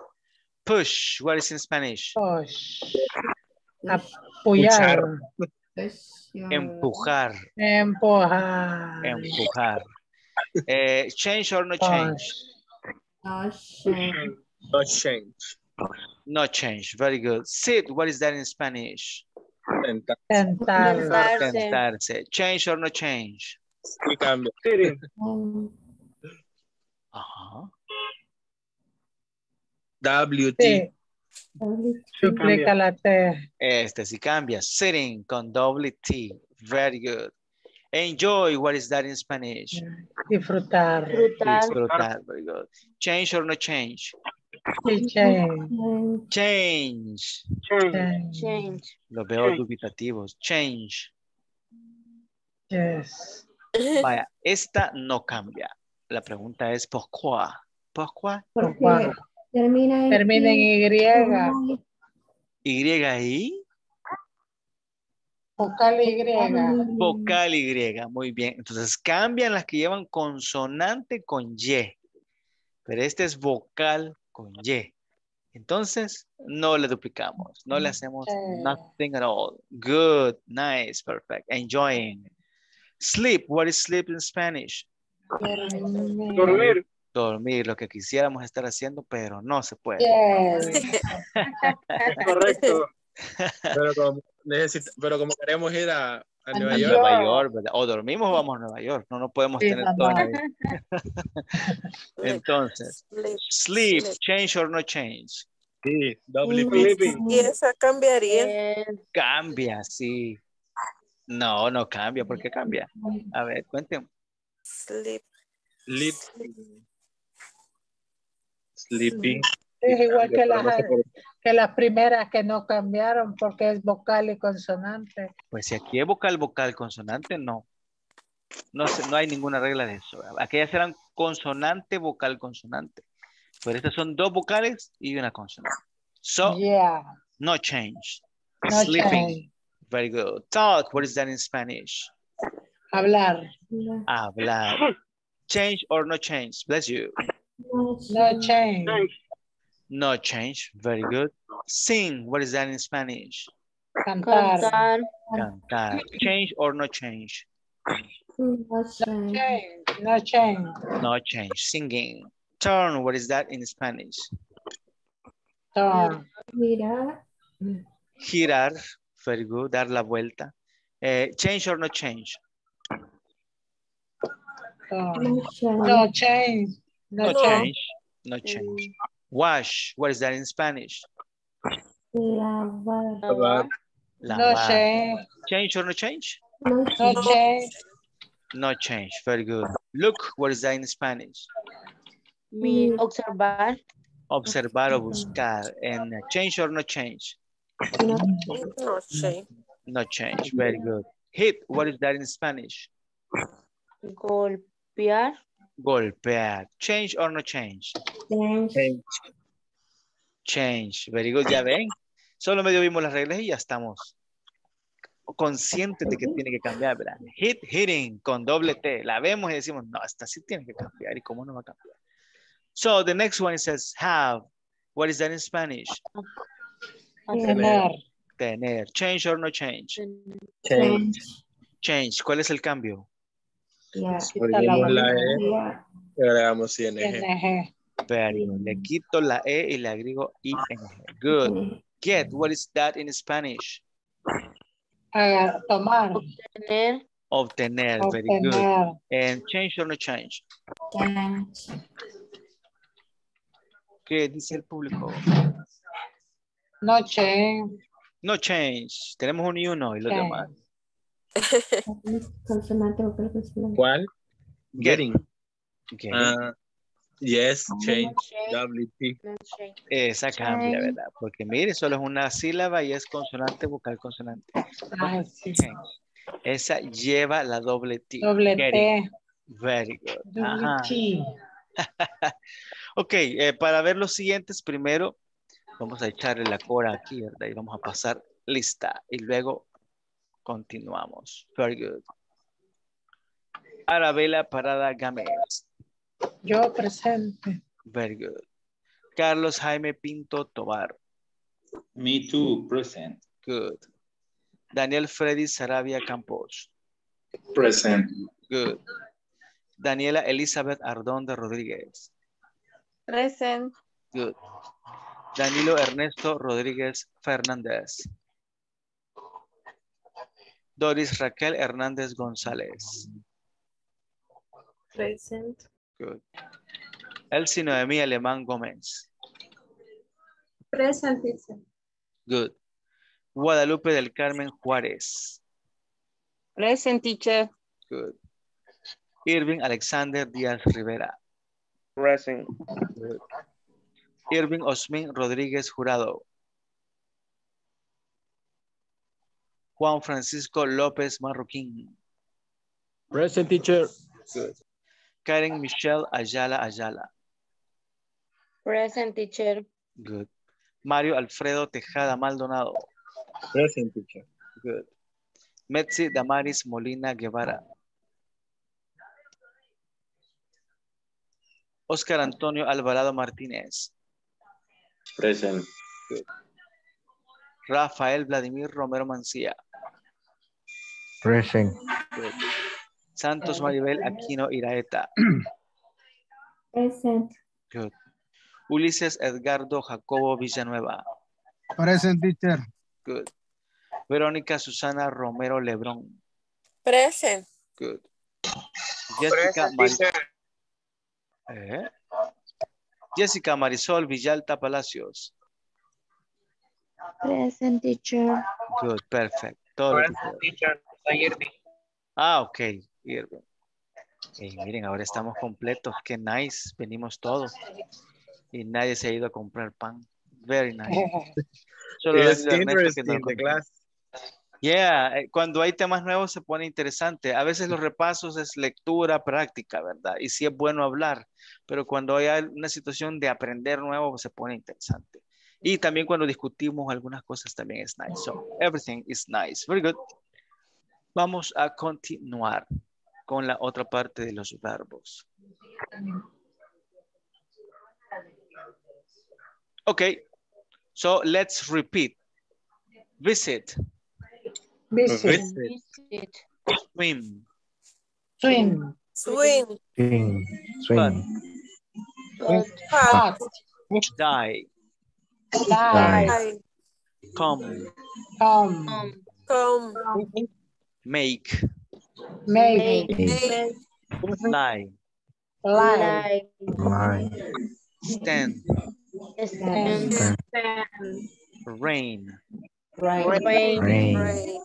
Push. What is in Spanish? Push. Apoyar. Empujar. Empujar. Empujar. Change or no change? No change. No change. No change. Very good. Sit. What is that in Spanish? Sentarse. Sentarse. Change or no change? Sí, cambia. WT. Duplica la T. Este sí cambia. Sitting con doble T. Very good. Enjoy. What is that in Spanish? Disfrutar. Disfrutar. Very good. Change or no change? Change. Change. Change. Change. Los veo dubitativos. Change. Yes. Vaya, esta no cambia. La pregunta es ¿por qué? ¿Por qué? Porque termina en Y. ¿Y ahí? Vocal Y. Vocal Y. Muy bien. Entonces cambian las que llevan consonante con Y. Pero este es vocal con Y. Entonces, no le duplicamos. No le hacemos nothing at all. Good. Nice. Perfect. Enjoying. Sleep. What is sleep in Spanish? Dormir. dormir, lo que quisiéramos estar haciendo, pero no se puede. Yes. Correcto. Pero como queremos ir a Nueva York. Nueva York, ¿verdad? O dormimos o vamos a Nueva York. No podemos tener todo. Entonces, sleep, change or no change. Sí, sleeping. Y esa cambiaría. Cambia, sí. No, no cambia. ¿Por qué cambia? A ver, cuénteme. Sleeping. Es igual que las primeras que no cambiaron porque es vocal y consonante. Pues si aquí es vocal, consonante, no hay ninguna regla de eso. Aquellas eran consonante, vocal, consonante. Pero estas son dos vocales y una consonante. So, yeah. No change. No sleeping. Change. Very good. Talk, what is that in Spanish? Hablar. Hablar. Change or no change? Bless you. No change. No change. Very good. Sing. What is that in Spanish? Cantar. Cantar. Change or no change? No change. No change. No change. Singing. Turn. What is that in Spanish? Turn. Girar. Girar. Very good. Dar la vuelta. Change or no change? No change. No change. No change. Wash. What is that in Spanish? Lavar. No change. Change or no change? No change. No change. Very good. Look. What is that in Spanish? Observar. Observar o buscar. And change or no change? No change. No change. Very good. Hit. What is that in Spanish? Golpear. Golpear. Change or no change? Change. Change. Very good. Ya ven. Solo medio vimos las reglas y ya estamos conscientes de que tiene que cambiar, ¿verdad? Hit, hitting, con doble T. La vemos y decimos, no, esta sí tiene que cambiar. ¿Y cómo no va a cambiar? So, the next one says have. What is that in Spanish? Tener. Tener. Change or no change? Change. Change. ¿Cuál es el cambio? Yeah, le agregamos ING. Pero le quito la E y le agrego ING. Good. Get, what is that in Spanish? Tomar. Obtener. Obtener. Very good. And change or no change? Change. ¿Qué dice el público? No change. No change. Tenemos un y uno y los demás. ¿Cuál? Getting. Okay. Yes, change. WP. Esa cambia, ¿verdad? Porque mire, solo es una sílaba y es consonante, vocal, consonante. Ah, sí. Esa lleva la doble T. Doble T. Very good. Doble T. Ok, para ver los siguientes, primero vamos a echarle la cora aquí, ¿verdad? Y vamos a pasar lista. Y luego continuamos. Very good. Arabella Parada Gámez. Yo presente. Very good. Carlos Jaime Pinto Tobar. Me too, present. Good. Daniel Freddy Saravia Campos. Present. Good. Daniela Elizabeth Ardonde Rodríguez. Present. Good. Danilo Ernesto Rodríguez Fernández. Doris Raquel Hernández González. Present. Good. Elsi Noemí Alemán Gómez. Present. Good. Guadalupe del Carmen Juárez. Present, teacher. Good. Irving Alexander Díaz Rivera. Present. Good. Irving Osmin Rodríguez Jurado. Juan Francisco López Marroquín. Present, teacher. Good. Karen Michelle Ayala Ayala. Present, teacher. Good. Mario Alfredo Tejada Maldonado. Present, teacher. Good. Metzi Damaris Molina Guevara. Oscar Antonio Alvarado Martínez. Present. Good. Rafael Vladimir Romero Mancía. Present. Santos Maribel Aquino Iraeta. Present. Good. Ulises Edgardo Jacobo Villanueva. Present, teacher. Good. Verónica Susana Romero Lebrón. Present. Good. Jessica, Jessica Marisol Villalta Palacios. Present, teacher. Good, perfect. Todo present, teacher. Soy Irving. Ah, ok, Irving. Okay, miren, ahora estamos completos. Qué nice. Venimos todos. Y nadie se ha ido a comprar pan. Very nice. Solo es interesting que no the class. Yeah, cuando hay temas nuevos se pone interesante. A veces los repasos es lectura práctica, ¿verdad? Y sí es bueno hablar, pero cuando hay una situación de aprender nuevo se pone interesante. Y también cuando discutimos algunas cosas también es nice. So, everything is nice. Very good. Vamos a continuar con la otra parte de los verbos. Okay, so let's repeat. Visit. Visit. Visit. Swim. Swim. Swim. Swim. Swim. Fast. Die. Die. Come. Come. Come. Make. Make. Make. Lie. Lie. Lie. Stand. Stand. Stand. Rain. Rain. Rain. Rain.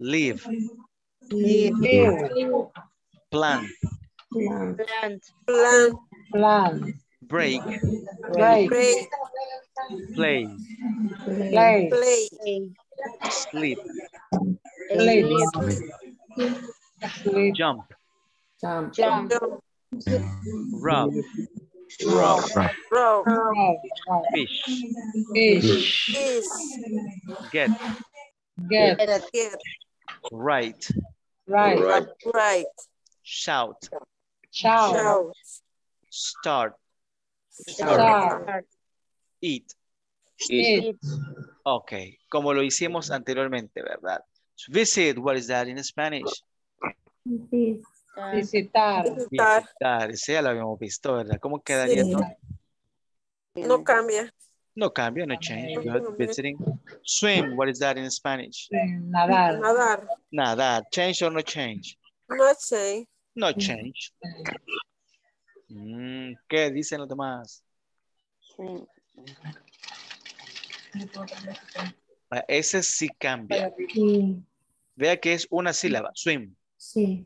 Live. Live. Live. Plant. Plant. Plant. Plant. Plant. Break. Break. Break. Play. Play. Play. Sleep. Sleep. Sleep. Jump. Jump. Jump. Rub. Rock. Rock. Rock. Rock. Fish. Fish. Fish. Get. Get. Get. Right. Right. Right. Right. Shout. Shout. Shout. Start. Start. Start. Eat. Eat. Eat. Ok, como lo hicimos anteriormente, ¿verdad? Visit, what is that in Spanish? Visit. Visitar. Visitar, ese ya lo habíamos visto, ¿verdad? ¿Cómo quedaría? Sí. No cambia. No cambia, no change. Good. Visiting. Swim, what is that in Spanish? Nadar. Nadar. Nadar. Change or no change? No change. No change. ¿Qué dicen los demás? Swim. Ese sí cambia. Vea que es una sílaba. Swim. Sí.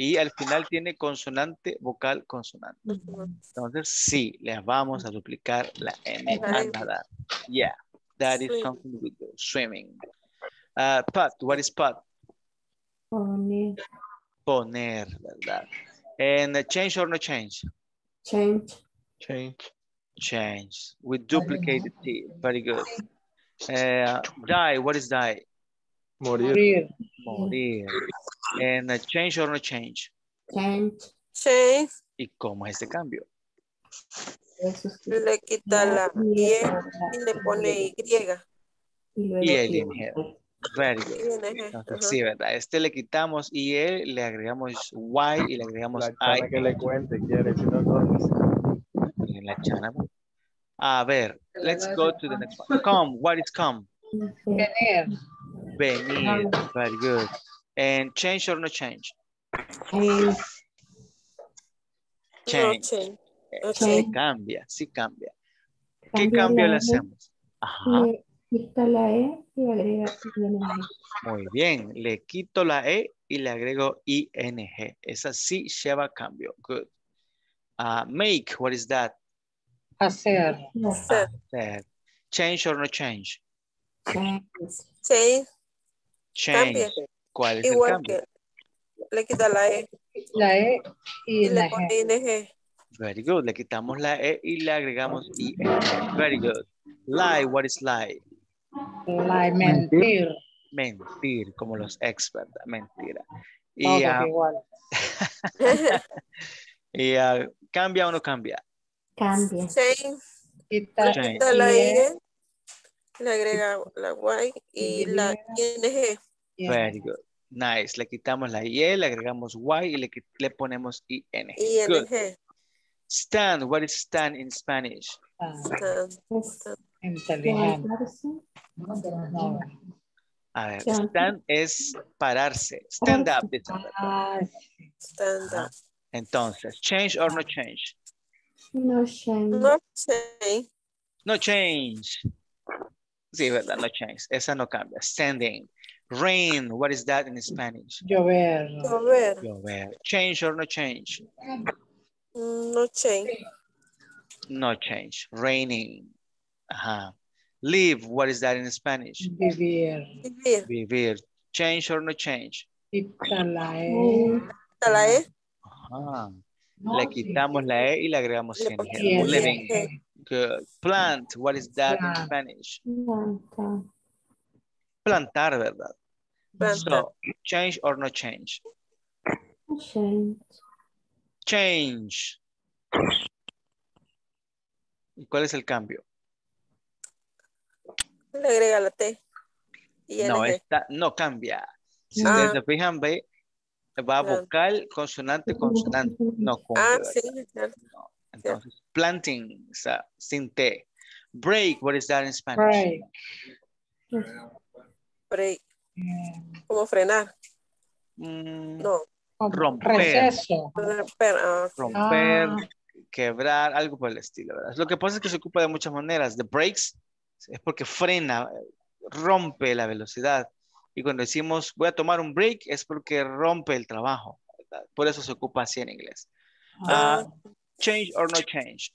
Y al final tiene consonante, vocal, consonante. Entonces, sí, les vamos a duplicar la M a nadar. Yeah, that is something we do. Swimming. Pat, what is pat? Poner. Poner, ¿verdad? And change or no change? Change. Change. Change. We duplicate the T. Very good. Die, what is die? Morir. Morir. And change or no change? Change. Change. ¿Y cómo es este cambio? Le quita la Y y le pone Y. Y el ingeniero. Very good. Entonces, sí, ¿verdad? Este le quitamos Y, le agregamos Y y le agregamos I. Que le cuente, quiere, si no, no. En la chana. A ver, let's go to the next one. Come, what is come? Venir. Venir, very good. And change or no change? Change. Change. Change. Okay. Sí cambia, sí cambia. ¿Qué cambio le hacemos? Ajá. Le quito la E y agrego ING. Muy bien, le quito la E y le agrego ING. Esa sí lleva cambio. Good. Make, what is that? Hacer. Hacer. Hacer. Change or no change? Change. Change. Change. ¿Cuál es igual el cambio? Que le quita la E. La E y le pone ING. Very good. Le quitamos la E y le agregamos ING. Very good. Lie, what is lie? Lie, mentir. Mentir, como los experts. Mentira. Y, igual. Y, ¿cambia o no cambia? Cambia. Change. Quita la E. Le agrega la Y y la ING. Very good. Nice. Le quitamos la Y, le agregamos Y y le ponemos ING. ING. Stand. What is stand in Spanish? A ver, stand es pararse. Stand up. Stand up. Entonces, change or no change? No change. No change. No change. Sí, verdad, no change. Esa no cambia. Standing. Rain. What is that in Spanish? Llover. Llover. Llover. Change or no change? No change. No change. Raining. Ajá. Live. What is that in Spanish? Vivir. Vivir. Vivir. Change or no change? Italae. Italae. Ajá. Le quitamos la E y le agregamos en el. Living. Good. Plant. What is that in Spanish? Planta. Plantar, ¿verdad? Plantar. So, change or no change? No change. Change. ¿Y cuál es el cambio? Le agrega la T. Y no, esta no cambia. Si ustedes se fijan, ve, va vocal, consonante, consonante. No cumple. Ah, sí, claro. No. Entonces, yeah. Planting, o sea, sin T. Break, what is that in Spanish? Break. Break. ¿Cómo frenar? No. Romper. Receso. Romper. Romper, quebrar, algo por el estilo, ¿verdad? Lo que pasa es que se ocupa de muchas maneras. The brakes es porque frena, rompe la velocidad. Y cuando decimos voy a tomar un break es porque rompe el trabajo, ¿verdad? Por eso se ocupa así en inglés. Change or no change?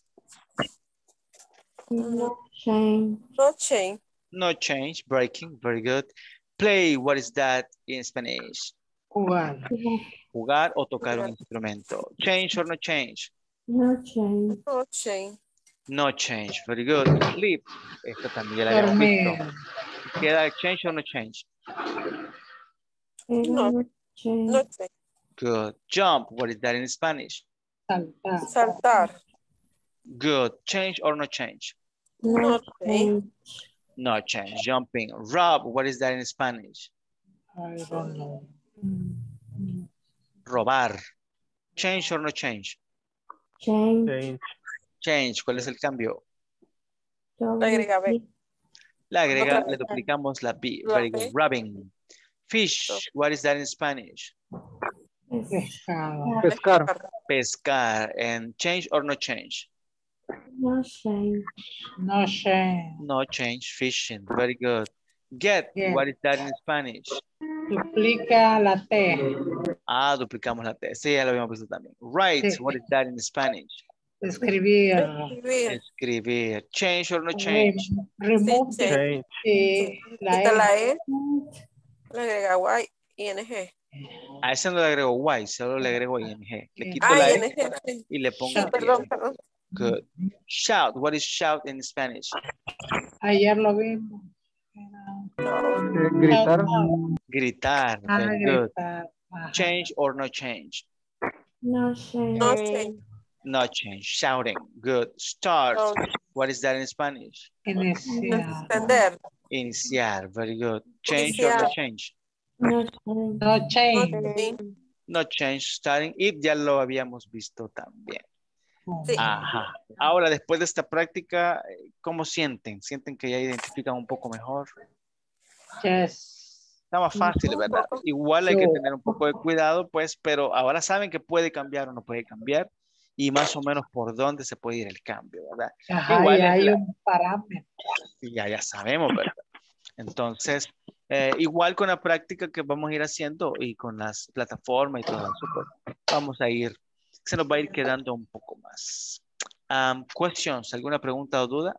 No change. No change. No change. Breaking, very good. Play, what is that in Spanish? Jugar. Jugar o tocar un instrumento. Change or no change? No change. No change. No change. Very good. Sleep. Esto también ya lo habíamos visto. ¿Queda change or no change? No. No change. Good. Jump. What is that in Spanish? Saltar. Saltar. Good. Change or no change? No change. No change. Jumping. Rob. What is that in Spanish? I don't know. Robar. Change or no change? Change. Change. ¿Cuál es el cambio? La agrega B. La agrega, no, le duplicamos la B. Very good. Rubbing. Fish. What is that in Spanish? Pescar. Pescar. And change or no change? No change. No change. No change. Fishing. Very good. Get. Yes. What is that in Spanish? Duplica la T. Ah, duplicamos la T. Sí, ya lo habíamos visto también. Write. Sí. What is that in Spanish? Escribir. Escribir. Escribir. Change or no change? Remove. Change. Quita la E. Le agrega Y, ING. A ese no le agrego Y, solo le agrego ING. Le quito la E y le pongo. Perdón. Good. Shout. What is shout in Spanish? Ayer lo vimos. Gritar. Gritar. Good. Change or no change? No change. No change. No change. Shouting. Good. Start. What is that in Spanish? Iniciar. Iniciar. Very good. Change or no change? No change. No change. No change. Starting. It ya lo habíamos visto también. Sí. Ajá. Ahora, después de esta práctica, ¿cómo sienten? ¿Sienten que ya identifican un poco mejor? Yes. Está más fácil, ¿verdad? Igual hay que tener un poco de cuidado, pues, pero ahora saben que puede cambiar o no puede cambiar y más o menos por dónde se puede ir el cambio, ¿verdad? Ajá, igual ya hay un parámetro. Ya sabemos, ¿verdad? Entonces, igual con la práctica que vamos a ir haciendo y con las plataformas y todo eso, pues, vamos a ir. Se nos va a ir quedando un poco más. Questions, ¿alguna pregunta o duda?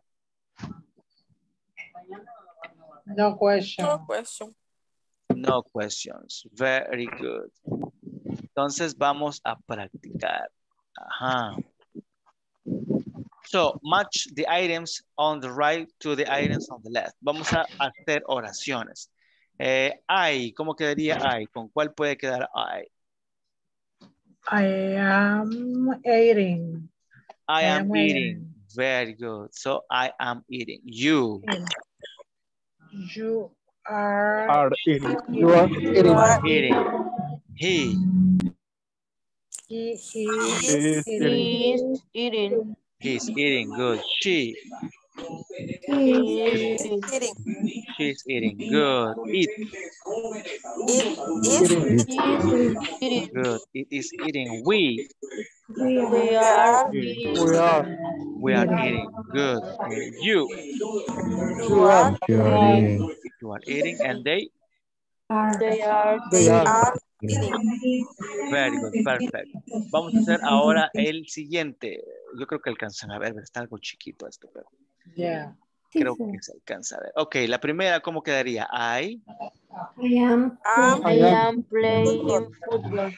No question. No question. No questions. Very good. Entonces vamos a practicar. Ajá. So, match the items on the right to the items on the left. Vamos a hacer oraciones. I, ¿cómo quedaría I? ¿Con cuál puede quedar I? I am eating. Very good. So I am eating. You. You are eating. You are eating. He. He is eating. He's eating good. She's eating good. It is eating. Good. It is eating. We are eating good. And you are eating, and they are eating. Very good, perfect. Vamos a hacer ahora el siguiente. Yo creo que alcanzan a ver, está algo chiquito esto, pero yeah. Creo que se alcanza a ver. Ok, la primera, ¿cómo quedaría? I am playing football.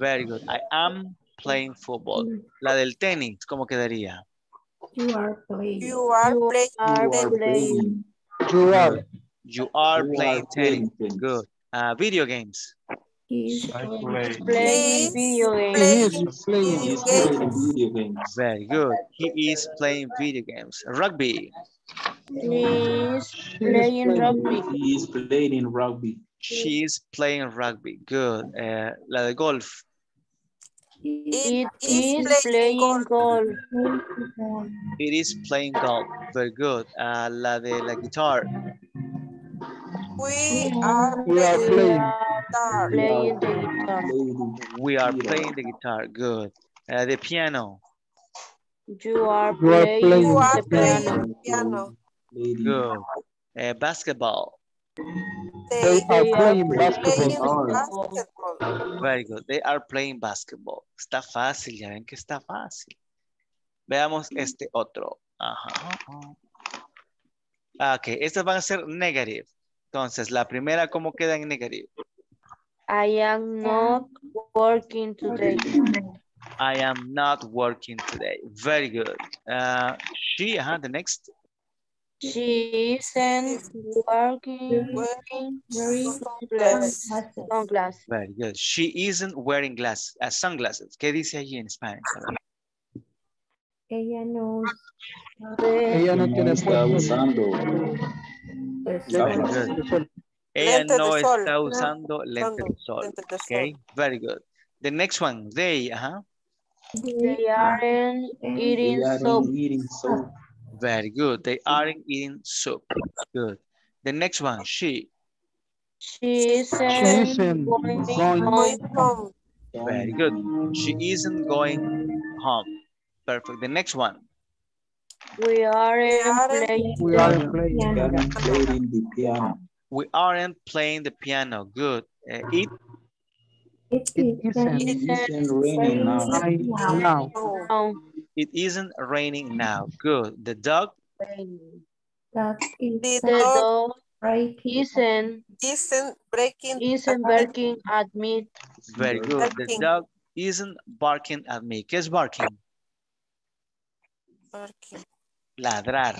Very good. I am playing football. La del tenis, ¿cómo quedaría? You are playing tennis. Good. Video games. He is playing video games. Very good. He is playing video games. Rugby. He is playing rugby. She is playing rugby. Good. La de golf. It is playing golf. It is playing golf. Very good. La de la guitar. We are playing the guitar. Good. The piano. You are playing the piano. Good. Basketball. They are playing basketball. Very good. They are playing basketball. Está fácil, ya ven que está fácil. Veamos este otro. Ok, estas van a ser negative. Entonces, la primera, ¿cómo queda en negativo? I am not working today. I am not working today. Very good. The next. She isn't wearing sunglasses. Very good. She isn't wearing glasses, sunglasses. ¿Qué dice allí en español? Ella no está usando. Ella no está usando lentes de sol. Okay, very good. The next one, they aren't eating soup. Very good. They aren't eating soup. Good. The next one, she isn't going home. Very good. She isn't going home. Perfect. The next one. We aren't playing the piano. We aren't playing the piano. Good. It isn't raining now. It isn't raining now. Good. The dog. The dog isn't barking at me. Very good. The dog isn't barking at me. ¿Qué es barking? Ladrar.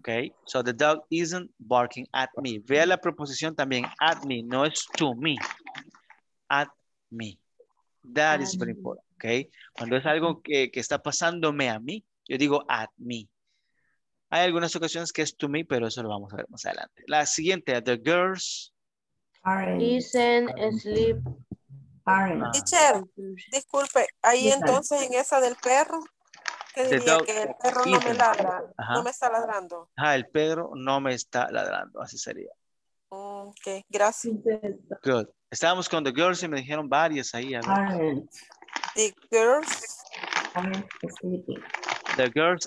Okay, so the dog isn't barking at me. Vea la preposición también, at me, no es to me. At me. That is very important, okay? Cuando es algo que está pasándome a mí, yo digo at me. Hay algunas ocasiones que es to me, pero eso lo vamos a ver más adelante. La siguiente, the girls. Isn't asleep. Teacher, disculpe, ahí entonces en esa del perro. El perro no me ladra, no me está ladrando. El perro no me está ladrando, así sería. Ok, gracias. Good. Estábamos con the girls y me dijeron varias ahí. The girls aren't sleeping. Very good.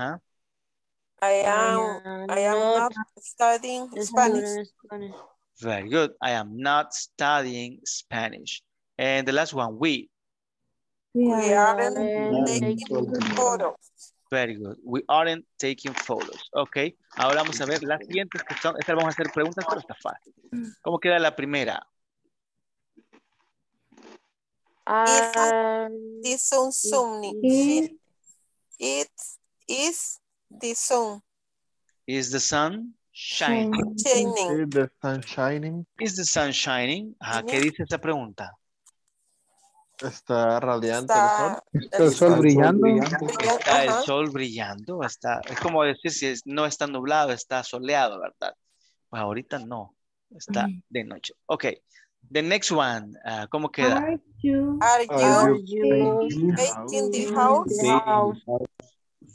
I am not studying Spanish. Very good. I am not studying Spanish. And the last one, we aren't taking photos. Very good. We aren't taking photos. Okay. Ahora vamos a ver las siguientes que son. Estas vamos a hacer preguntas, pero está fácil. ¿Cómo queda la primera? Is the sun shining? ¿Qué dice esa pregunta? ¿Está radiante el sol? ¿Está el sol brillando? Es como decir si no está nublado, está soleado, ¿verdad? Ahorita no. Está de noche. Ok. The next one. ¿Cómo queda? Are you painting the house?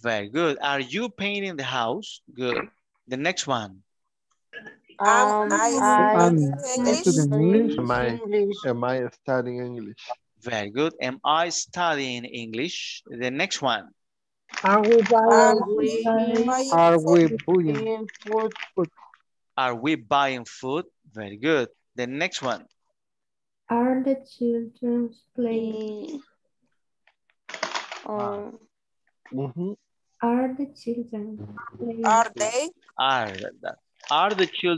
Very good. Are you painting the house? Good. The next one. Am I studying English? Very good. Am I studying English? The next one. Are we buying food? Are we buying food? Very good. The next one. Are the children playing? Are the children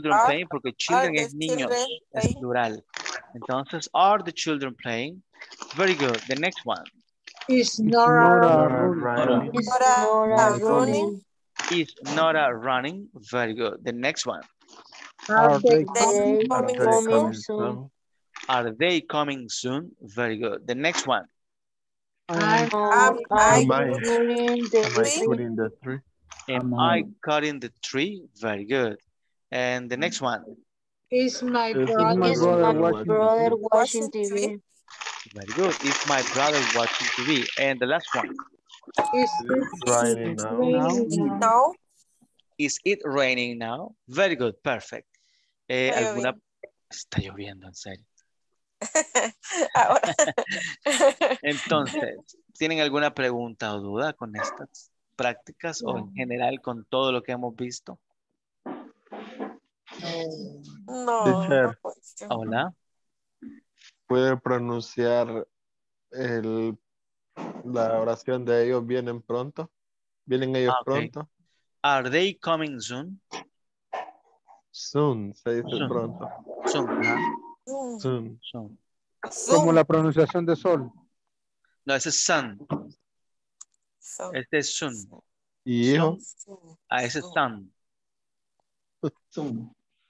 playing? Porque children es niños, es plural. Entonces, are the children playing? Very good. The next one. Is Nora running? Is Nora running? Very good. The next one. Are they coming soon? Are they coming soon? Very good. The next one. Am I cutting the tree? Am I cutting the tree? Very good. And the next one. Is my brother watching TV? Very good. Is my brother watching TV? And the last one. Is it raining now? Is it raining now? Very good. Perfect. Está lloviendo, en serio. Ahora. Entonces, ¿tienen alguna pregunta o duda con estas prácticas o en general con todo lo que hemos visto? No. Hola. ¿Puede pronunciar la oración de ellos vienen pronto? ¿Vienen ellos pronto? Are they coming soon? Soon, se dice soon. Pronto. Soon, Sun. Como la pronunciación de sol. No, ese es sun. Este es sun. ¿Y hijo? Ah, ese es sun. O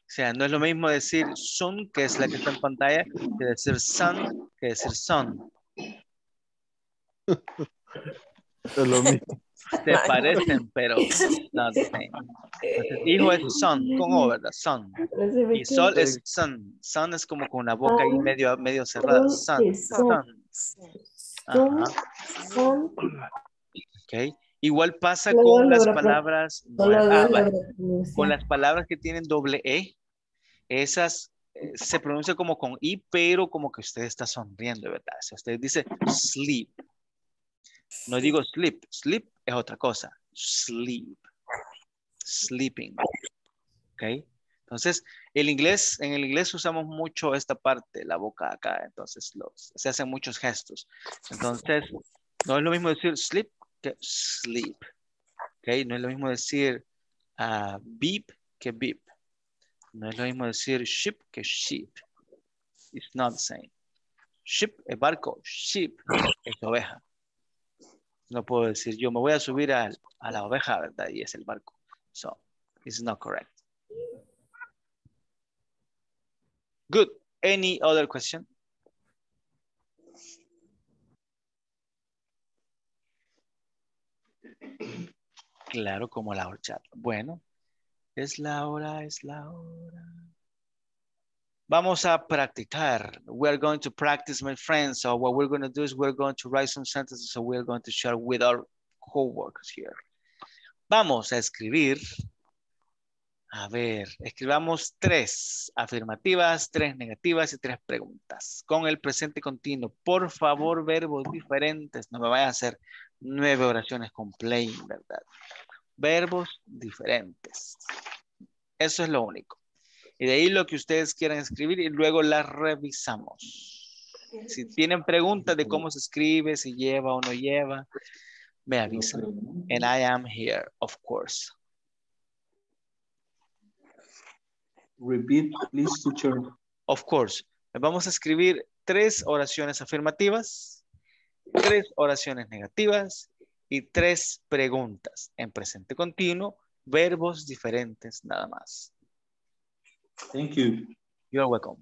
sea, no es lo mismo decir sun, que es la que está en pantalla, que decir sun, que decir sun. Es lo mismo. Se parecen, pero no. Entonces, hijo es son, con O, ¿verdad? Son. Y sol es son. Son es como con la boca ahí medio cerrada. Son. Son. Ok. Igual pasa con las palabras. Con las palabras que tienen doble E. Esas se pronuncia como con I, pero como que usted está sonriendo, ¿verdad? Si usted dice sleep. No digo sleep. Sleep es otra cosa. Sleep. Sleeping. ¿Ok? Entonces, en el inglés usamos mucho esta parte, la boca acá. Entonces, se hacen muchos gestos. Entonces, no es lo mismo decir sleep que sleep. ¿Ok? No es lo mismo decir beep que beep. No es lo mismo decir ship que sheep. It's not the same. Ship es barco. Sheep es oveja. No puedo decir yo me voy a subir a la oveja, ¿verdad? Y es el barco. So, it's not correct. Good. Any other question? Claro, como la horchata. Bueno, es la hora. Vamos a practicar. We are going to practice, my friends. So what we're going to do is we're going to write some sentences. So we're going to share with our coworkers here. Vamos a escribir. A ver, escribamos 3 afirmativas, 3 negativas y 3 preguntas. Con el presente continuo. Por favor, verbos diferentes. No me vayan a hacer 9 oraciones con plain, ¿verdad? Verbos diferentes. Eso es lo único. Y de ahí lo que ustedes quieran escribir y luego las revisamos. Si tienen preguntas de cómo se escribe, si lleva o no lleva, me avisan. And I am here, of course. Repeat, please, teacher. Of course. Vamos a escribir 3 oraciones afirmativas, 3 oraciones negativas y 3 preguntas. En presente continuo, verbos diferentes nada más. Thank you. You're welcome.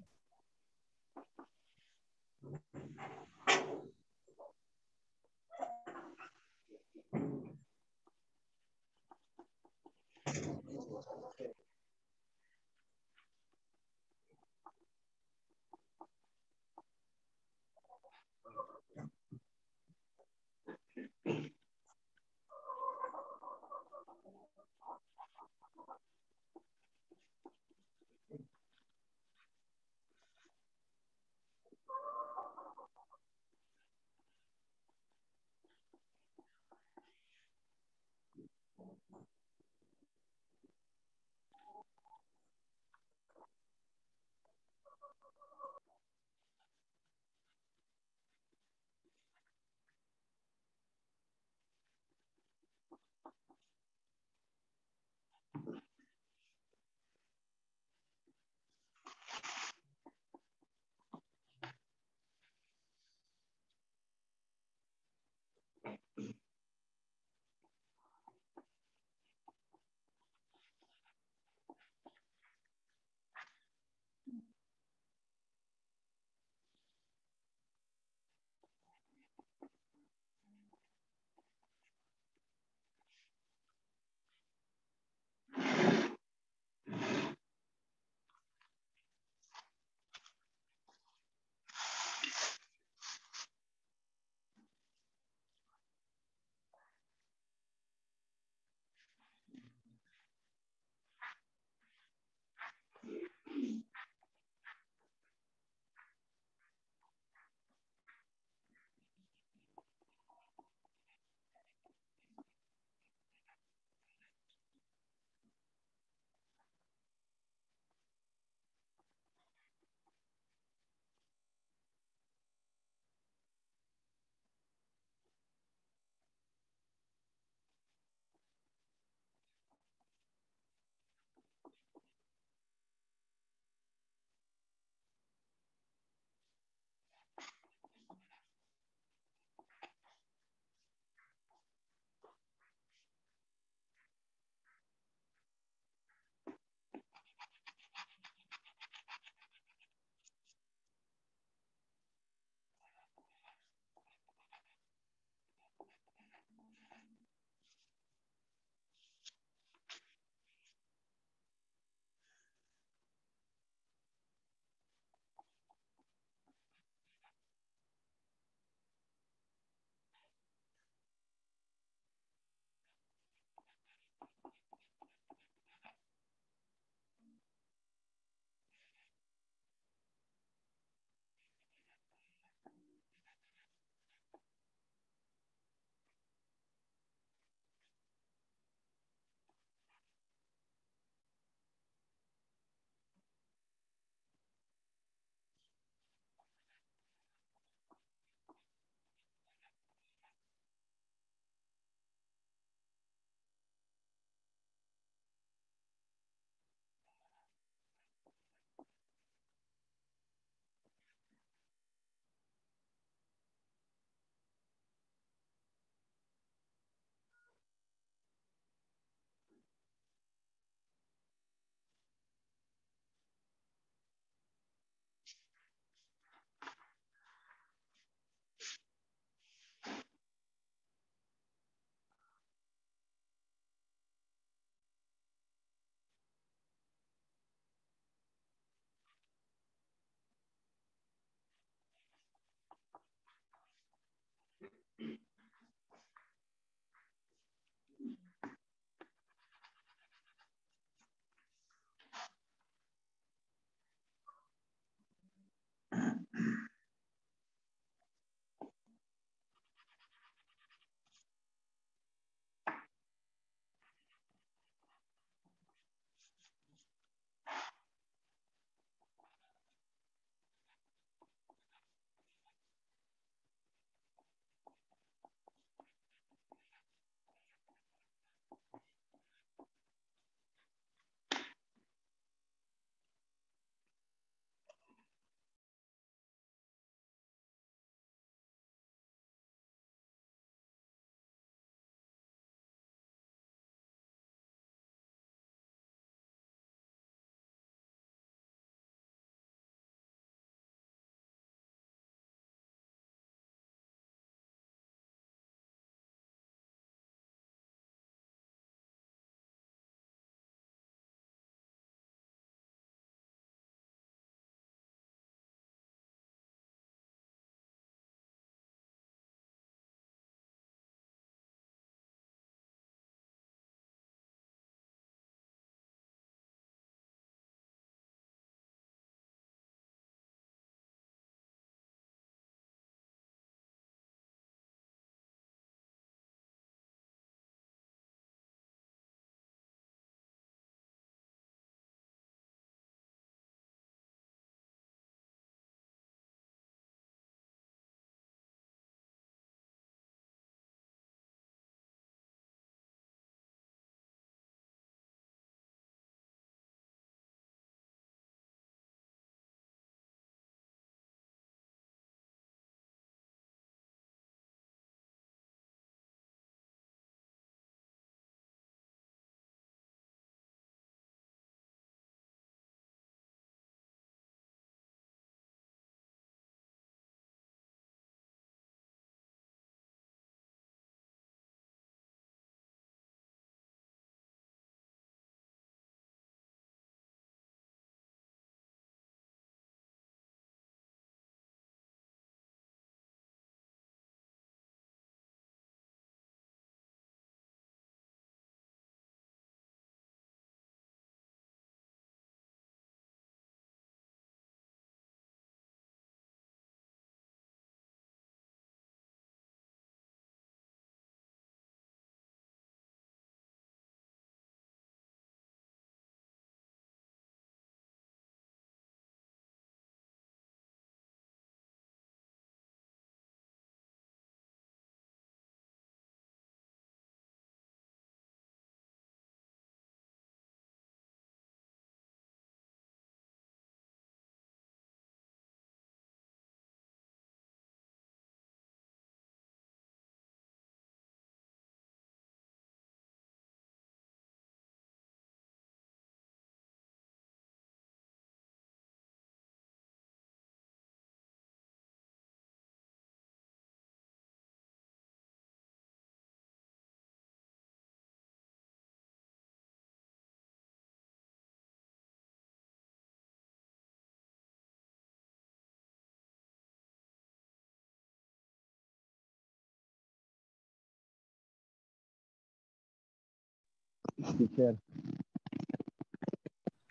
Teacher.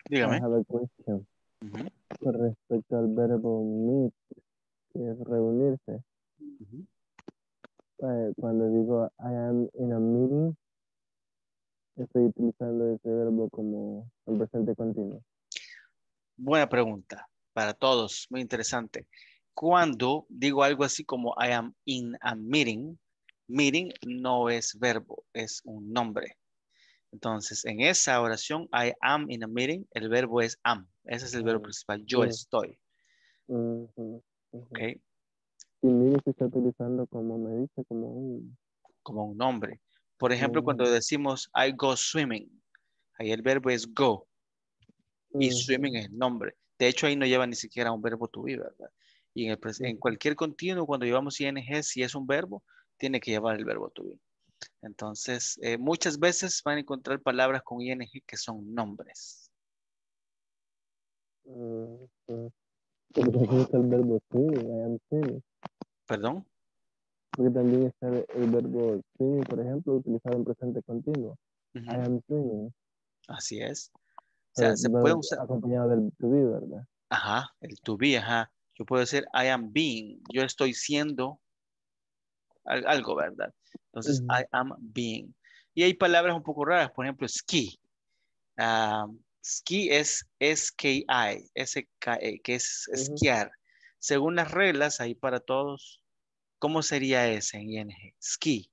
Dígame. I have a question. Con respecto al verbo meet, que es reunirse. Cuando digo I am in a meeting, estoy utilizando ese verbo como el presente continuo. Buena pregunta para todos, muy interesante. Cuando digo algo así como I am in a meeting, meeting no es verbo, es un nombre. Entonces, en esa oración, I am in a meeting, el verbo es am. Ese es el verbo principal, yo estoy. Ok. Y meeting se está utilizando como me dice, como un nombre. Por ejemplo, cuando decimos I go swimming, ahí el verbo es go. Y swimming es el nombre. De hecho, ahí no lleva ni siquiera un verbo to be, ¿verdad? Y en, en cualquier continuo, cuando llevamos ing, si es un verbo, tiene que llevar el verbo to be. Entonces, muchas veces van a encontrar palabras con ing que son nombres. Porque también está el verbo swimming, I am swimming. ¿Perdón? Porque también está el verbo swimming, por ejemplo, utilizado en presente continuo. I am swimming. Así es. O sea, se puede usar acompañado del to be, ¿verdad? Ajá, el to be, ajá. Yo puedo decir I am being. Yo estoy siendo algo, ¿verdad? Entonces, I am being. Y hay palabras un poco raras. Por ejemplo, ski. Ski es S-K-I, S-K-E, que es esquiar. Según las reglas, ahí para todos, ¿cómo sería ese en ING? Ski.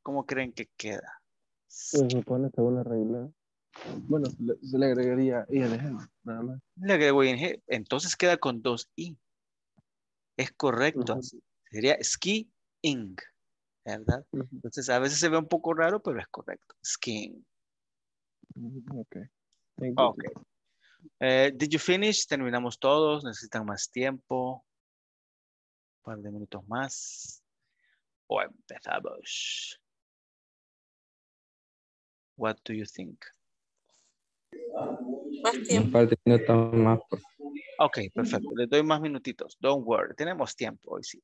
¿Cómo creen que queda? Se supone según las reglas. Bueno, se le agregaría ING, nada más. Le agrego ING, entonces queda con dos I. Es correcto, sería skiing, ¿verdad? Entonces a veces se ve un poco raro, pero es correcto, skiing. Ok. Okay. Did you finish? Terminamos todos, necesitan más tiempo. Un par de minutos más. O empezamos. What do you think? Más tiempo. Un par de minutos más. Ok, perfecto. Les doy más minutitos. Don't worry. Tenemos tiempo hoy sí.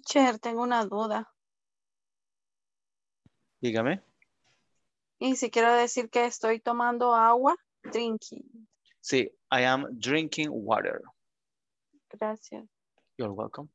Teacher, tengo una duda. Dígame. Y si quiero decir que estoy tomando agua, drinking. Sí, I am drinking water. Gracias. You're welcome.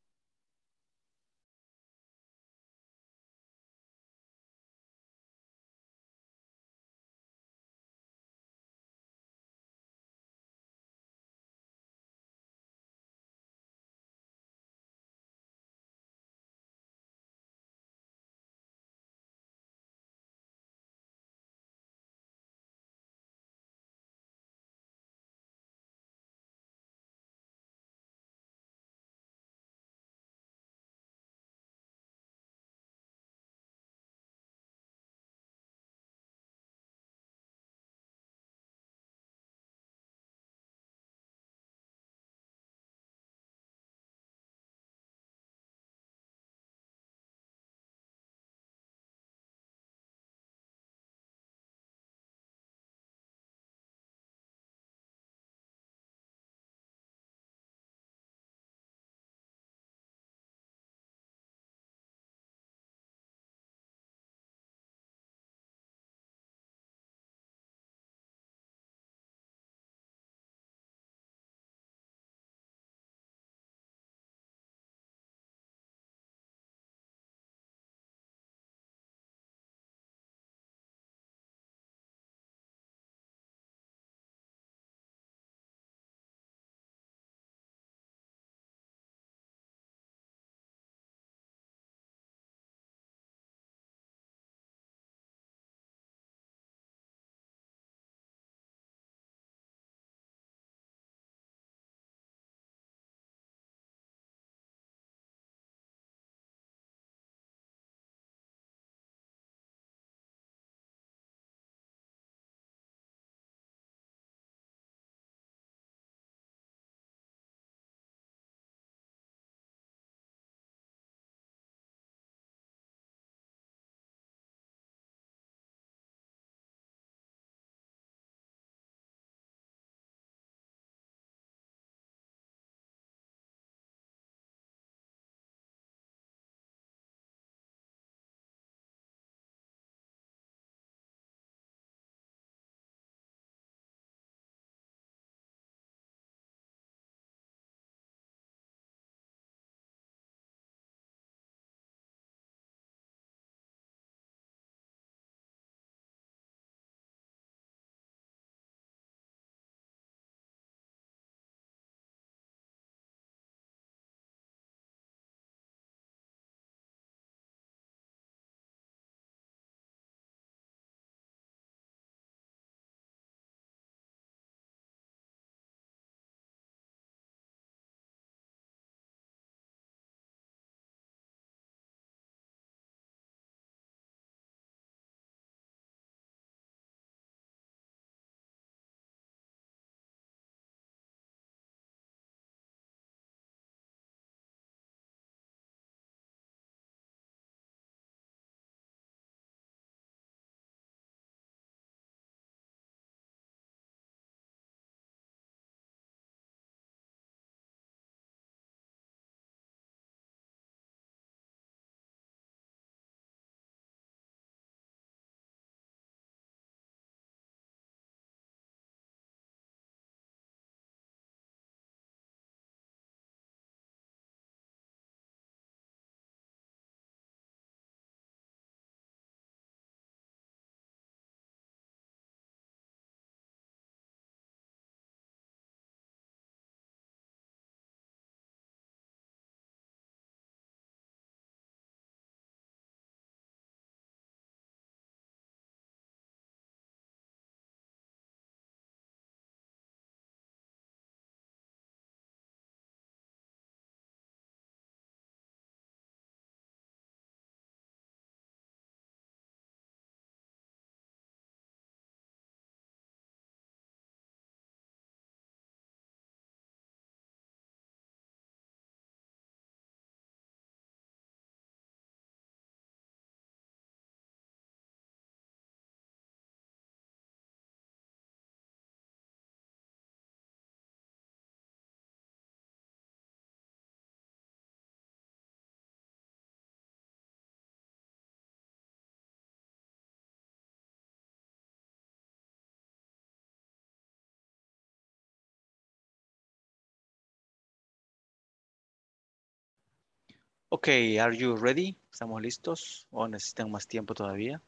Ok, are you ready? ¿Estamos listos? ¿O necesitan más tiempo todavía?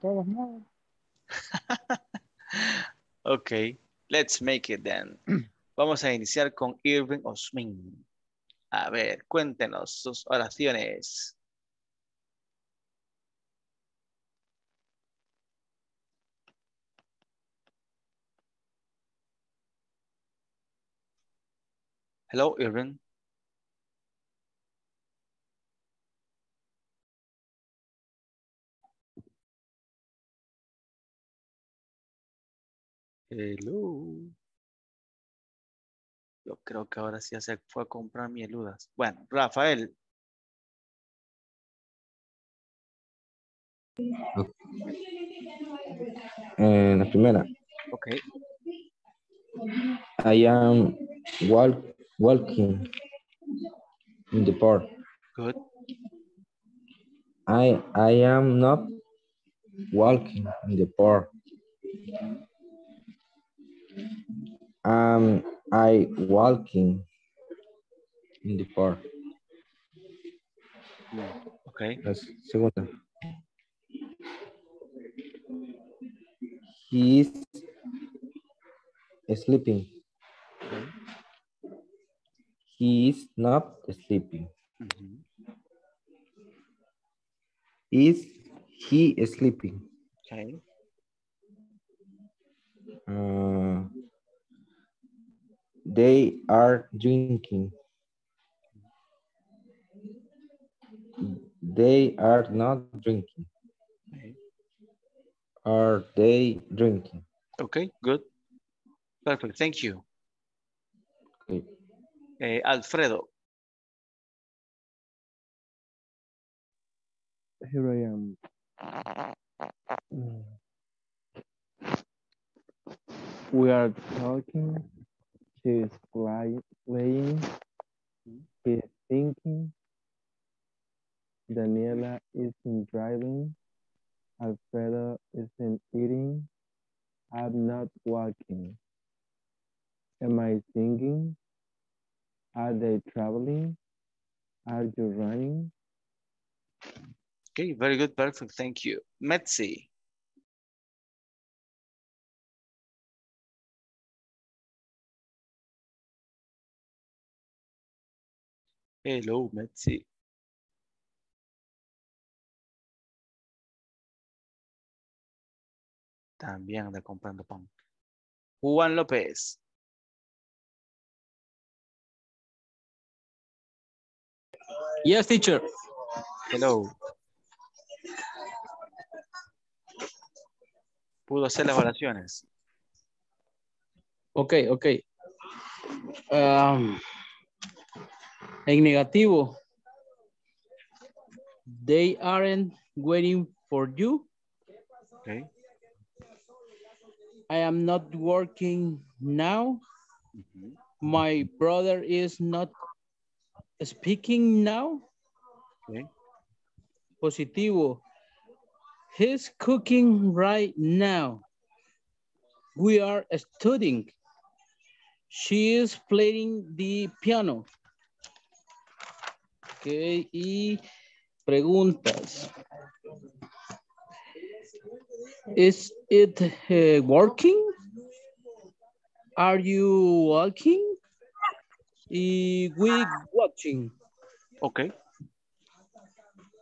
Todos no. Ok, let's make it then. Vamos a iniciar con Irving Osmin. A ver, cuéntenos sus oraciones. Hello, Irving. Hello. Yo creo que ahora sí se fue a comprar mieludas. Bueno, Rafael. La primera. Ok. I am walking in the park. Good. I am not walking in the park. I walking in the park. Okay. La segunda. He is sleeping. He is not sleeping. Mm-hmm. Is he sleeping? Okay. They are drinking. They are not drinking. Okay. Are they drinking? Okay, good. Perfect, thank you. Okay. Alfredo. Here I am. We are talking. She is playing. She is thinking. Daniela isn't driving. Alfredo isn't eating. I'm not walking. Am I singing? Are they traveling? Are you running? Okay, very good, perfect, thank you. Metzi. Hello, Metzi. También anda comprando pan. Juan López. Yes, teacher. Hello. ¿Pudo hacer las oraciones? Ok, ok. En negativo. They aren't waiting for you. Okay. I am not working now. Mm-hmm. My brother is not speaking now. Okay. Positivo. He's cooking right now. We are studying. She is playing the piano. Ok, y preguntas. Is it working? Are you walking? Y we watching. Ok.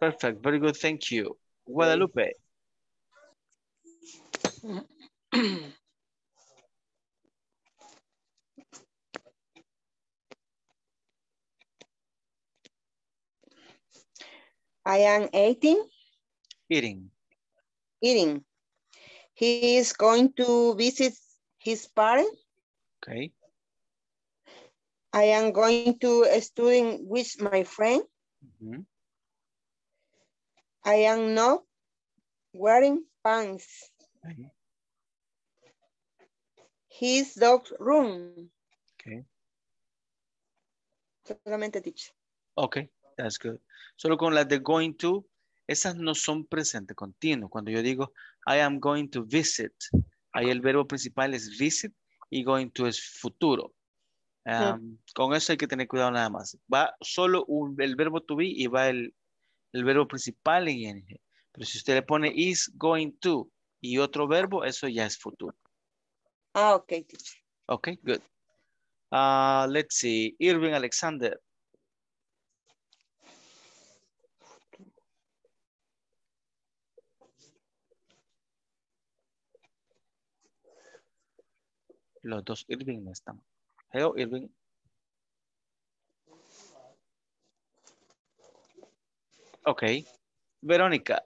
Perfect, very good, thank you. Guadalupe. I am eating. Eating. Eating. He is going to visit his parents. Okay. I am going to study with my friend. Mm-hmm. I am not wearing pants. Okay. His dog's room. Okay. Solamente teacher. Okay. That's good. Solo con las de going to, esas no son presente continuo. Cuando yo digo, I am going to visit, ahí el verbo principal es visit y going to es futuro. Con eso hay que tener cuidado nada más. Va solo el verbo to be y va el verbo principal en ing. Pero si usted le pone is going to y otro verbo, eso ya es futuro. Ah, ok. Ok, good. Let's see. Irving Alexander. Los dos Irving no están. Hello, Irving. Ok. Verónica.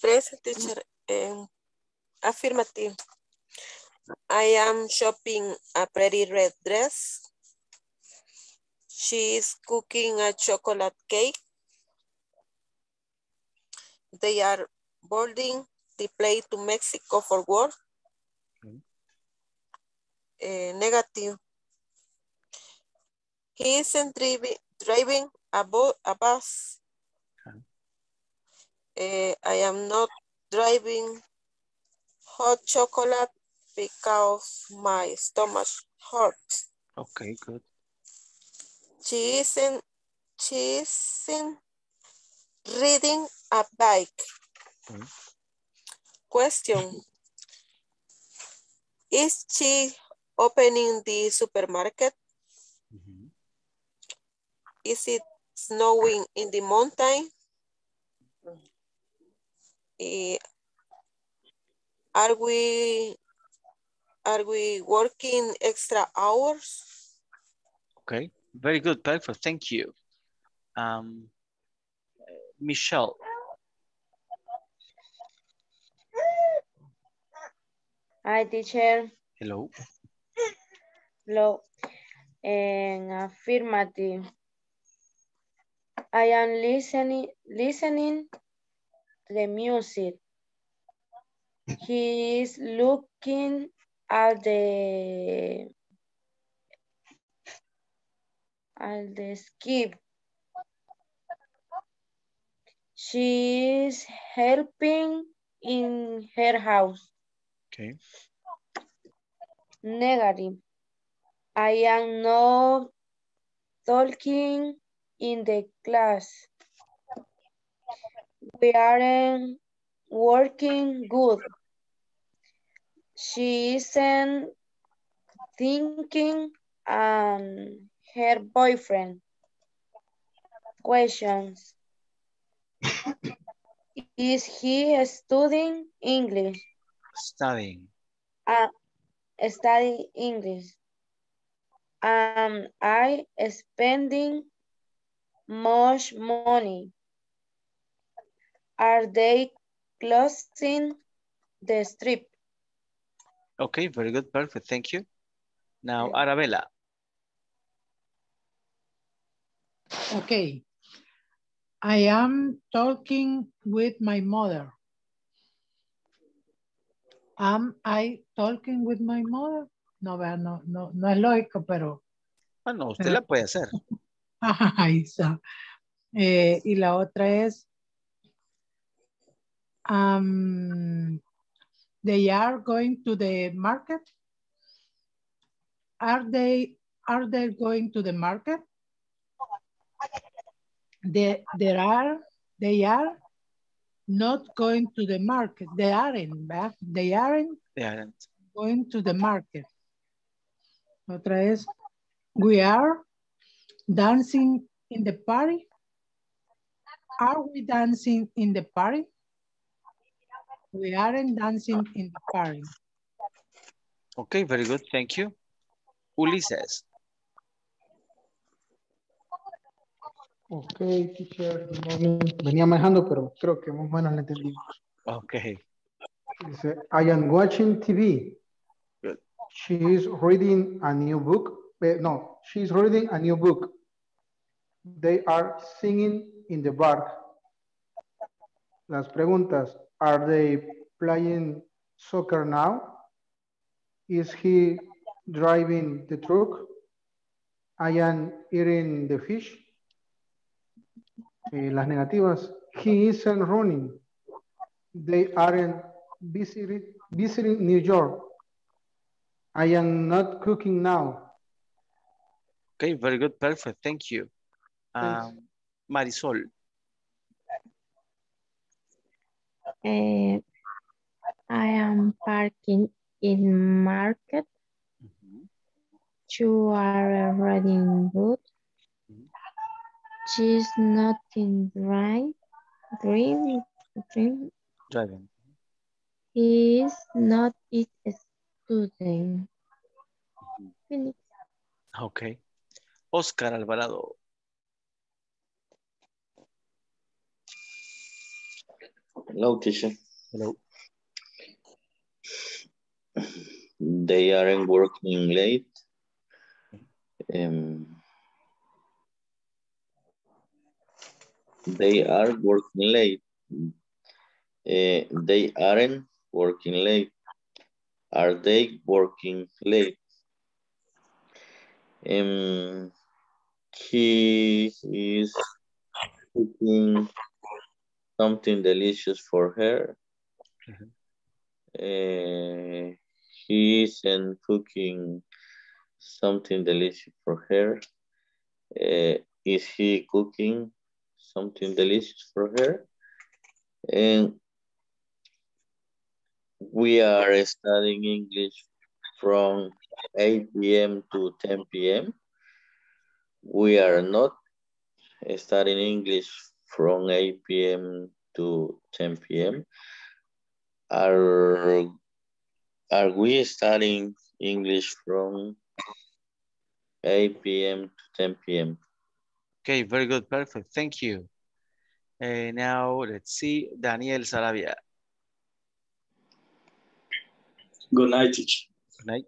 Present, teacher. Affirmative. I am shopping a pretty red dress. She is cooking a chocolate cake. They are boarding the plane to Mexico for work. Negative. He isn't driving a bus. I am not driving hot chocolate because my stomach hurts. Okay, good. She isn't riding a bike. Okay. Question. Is she opening the supermarket? Mm-hmm. Is it snowing in the mountain? Are we working extra hours? Okay, very good, perfect. Thank you. Michelle. Hi, teacher. Hello. Hello. And affirmative. I am listening to the music. He is looking at the skip. She is helping in her house. Okay. Negative. I am not talking in the class. We aren't working good. She isn't thinking on her boyfriend. Questions. Is he studying English? Studying English. Am I spending much money? Are they closing the strip? Okay, very good, perfect, thank you. Now, Arabella. Okay. I am talking with my mother. Am I talking with my mother? No es lógico, pero... Ah, no, usted la puede hacer. Ahí está. Y la otra es... they are going to the market. Are they going to the market? They are not going to the market. They aren't going to the market. Otra es, we are dancing in the party. Are we dancing in the party? We aren't dancing in the party. Okay, very good, thank you. Ulises. Ok, teacher, venía manejando, pero creo que más o menos lo entendí. Ok. Dice, I am watching TV. Good. She is reading a new book. No, she is reading a new book. They are singing in the bar. Las preguntas, are they playing soccer now? Is he driving the truck? I am eating the fish. Las negativas, he isn't running. They aren't visiting New York. I am not cooking now. Okay, very good, perfect, thank you. Marisol. I am parking in market. Mm-hmm. You are reading book. Mm-hmm. She's not in driving. He is not a student. Mm-hmm. Okay. Oscar Alvarado. Hello, teacher. Hello. They aren't working late. They are working late. They aren't working late. Are they working late? He is cooking something delicious for her. Mm-hmm. He isn't cooking something delicious for her. Is he cooking something delicious for her? And we are studying English from 8 p.m. to 10 p.m. We are not studying English from 8 p.m. to 10 p.m. Are we studying English from 8 p.m. to 10 p.m.? Okay, very good, perfect, thank you. Now let's see, Daniel Saravia. Good night, teacher. Good night.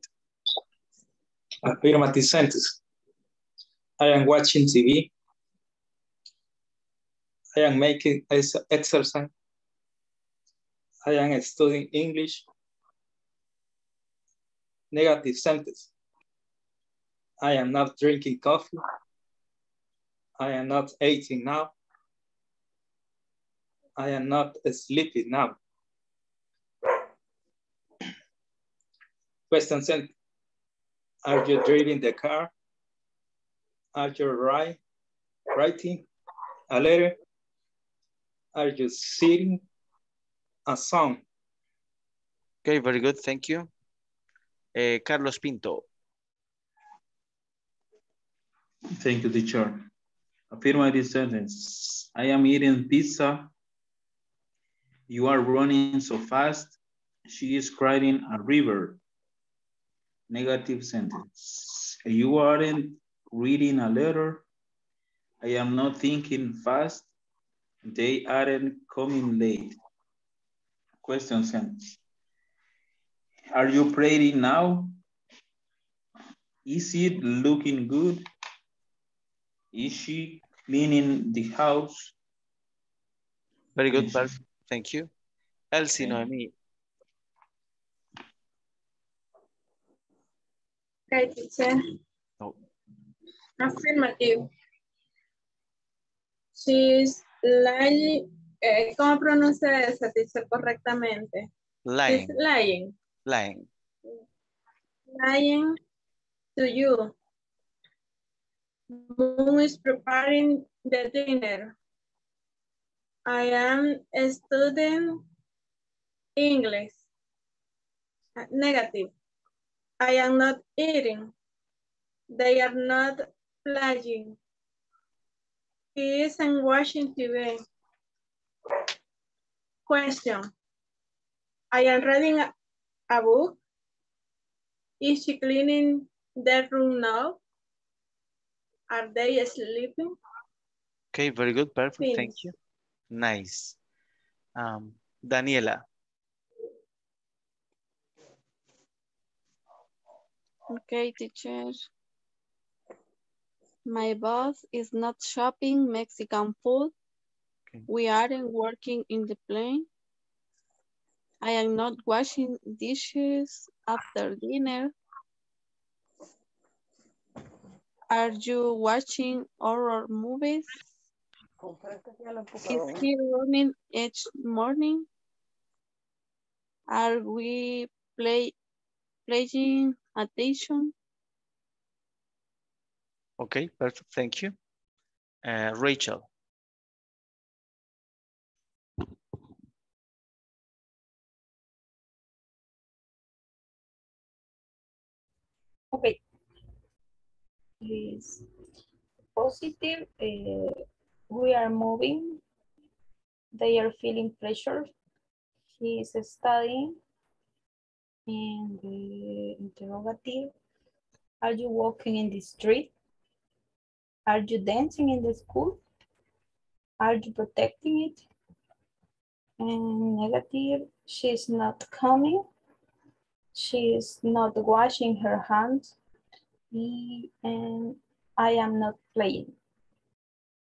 Affirmative sentence. I am watching TV. I am making exercise. I am studying English. Negative sentence. I am not drinking coffee. I am not eating now. I am not sleeping now. Question sentence. Are you driving the car? Are you writing a letter? Are you singing a song? Okay, very good, thank you. Carlos Pinto. Thank you, teacher. Affirmative sentence. I am eating pizza. You are running so fast. She is crying a river. Negative sentence. You aren't reading a letter. I am not thinking fast. They aren't coming late. Question sentence. Are you pretty now? Is it looking good? Is she cleaning the house? Very good, perfect. Thank you. Elsi Noemí. Okay, teacher. No. Affirmative. She's lying. ¿Cómo pronuncia esa, teacher, correctamente? Lying. She's lying. Lying. Lying to you. Mom is preparing the dinner. I am a student English. Negative. I am not eating. They are not playing. He isn't watching TV. Question. I am reading a book. Is she cleaning the room now? Are they sleeping? Okay, very good, perfect, finish. Thank you. Nice. Daniela. Okay, teacher. My boss is not shopping Mexican food. Okay. We aren't working in the plane. I am not washing dishes after dinner. Are you watching horror movies? Is he running each morning? Are we playing attention. Okay, perfect, thank you. Rachel. Okay. Is positive. We are moving. They are feeling pressure. He is studying. And the interrogative. Are you walking in the street? Are you dancing in the school? Are you protecting it? And negative. She's not coming. She's not washing her hands. And I am not playing.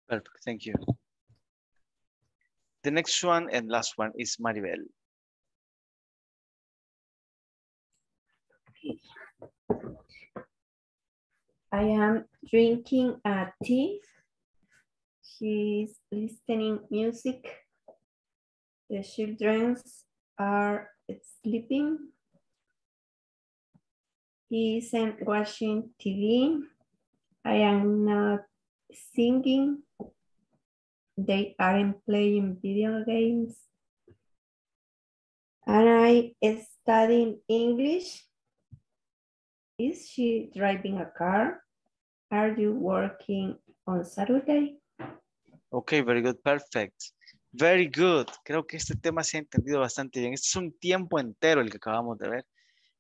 Perfect, thank you. The next one and last one is Maribel. I am drinking a tea. She's listening music. The children are sleeping. He isn't watching TV. I am not singing. They aren't playing video games. And I am studying English. Is she driving a car? Are you working on Saturday? Okay, very good, perfect. Very good. Creo que este tema se ha entendido bastante bien. Este es un tiempo entero el que acabamos de ver.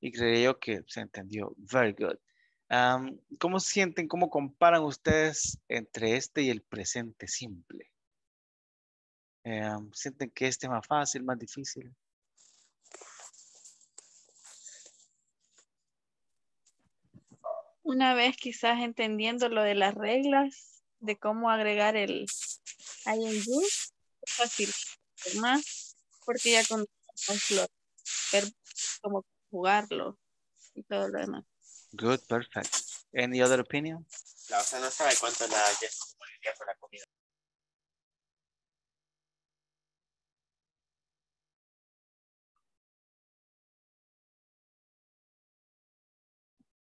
Y creería yo que se entendió. Very good. ¿Cómo sienten, cómo comparan ustedes entre este y el presente simple? ¿Sienten que este es más fácil, más difícil? Una vez quizás entendiendo lo de las reglas, de cómo agregar el ing, es fácil. Más porque ya conocemos los verbos como jugarlo y todo lo demás. Good, perfect. Any other opinion? La otra no sabe cuánto la Jessica moriría por la comida.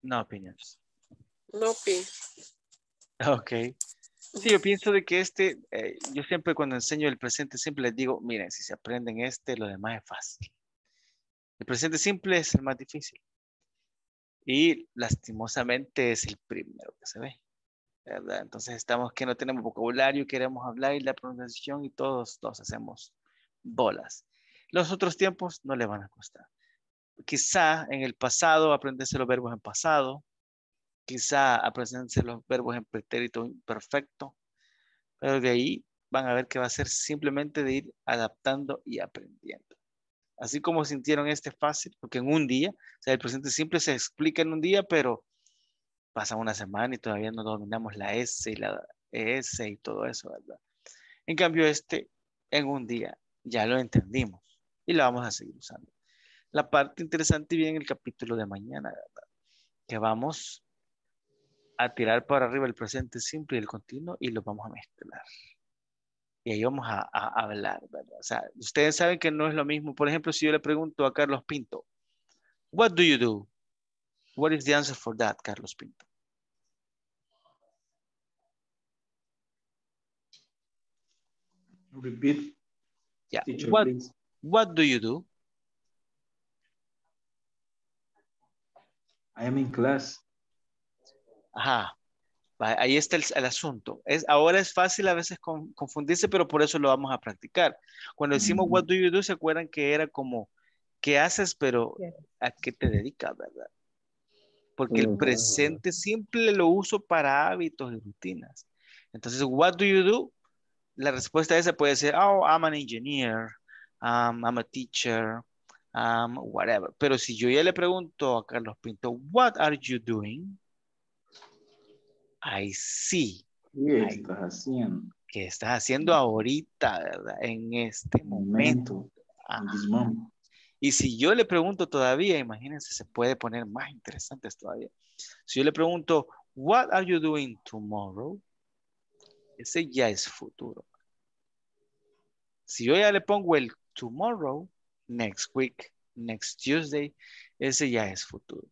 No opinions. No opinions. Ok. Sí, yo pienso de que este, yo siempre cuando enseño el presente simple les digo, miren, si se aprenden este, lo demás es fácil. El presente simple es el más difícil. Y lastimosamente es el primero que se ve, ¿verdad? Entonces estamos que no tenemos vocabulario, queremos hablar y la pronunciación y todos nos hacemos bolas. Los otros tiempos no le van a costar. Quizá en el pasado aprenderse los verbos en pasado. Quizá aprenderse los verbos en pretérito imperfecto. Pero de ahí van a ver que va a ser simplemente de ir adaptando y aprendiendo. Así como sintieron este fácil, porque en un día, o sea, el presente simple se explica en un día, pero pasa una semana y todavía no dominamos la S y la ES y todo eso, ¿verdad? En cambio, este, en un día, ya lo entendimos y lo vamos a seguir usando. La parte interesante viene en el capítulo de mañana, ¿verdad? Que vamos a tirar para arriba el presente simple y el continuo y lo vamos a mezclar. Y ahí vamos a hablar, ¿verdad? O sea, ustedes saben que no es lo mismo. Por ejemplo, si yo le pregunto a Carlos Pinto, what do you do? What is the answer for that, Carlos Pinto? Repeat. Yeah. Teacher, what do you do? I am in class. Ajá. Ahí está el asunto. Ahora es fácil a veces confundirse, pero por eso lo vamos a practicar. Cuando decimos what do you do, se acuerdan que era como ¿qué haces? Pero ¿a qué te dedicas? ¿Verdad? Porque el presente simple lo uso para hábitos y rutinas. Entonces, what do you do? La respuesta a esa puede ser, oh, I'm an engineer, I'm a teacher, whatever. Pero si yo ya le pregunto a Carlos Pinto, what are you doing? Ahí sí. ¿Qué estás haciendo? ¿Qué estás haciendo ahorita, verdad? En este momento. Y si yo le pregunto todavía, imagínense, se puede poner más interesantes todavía. Si yo le pregunto, what are you doing tomorrow? Ese ya es futuro. Si yo ya le pongo el tomorrow, next week, next Tuesday, ese ya es futuro.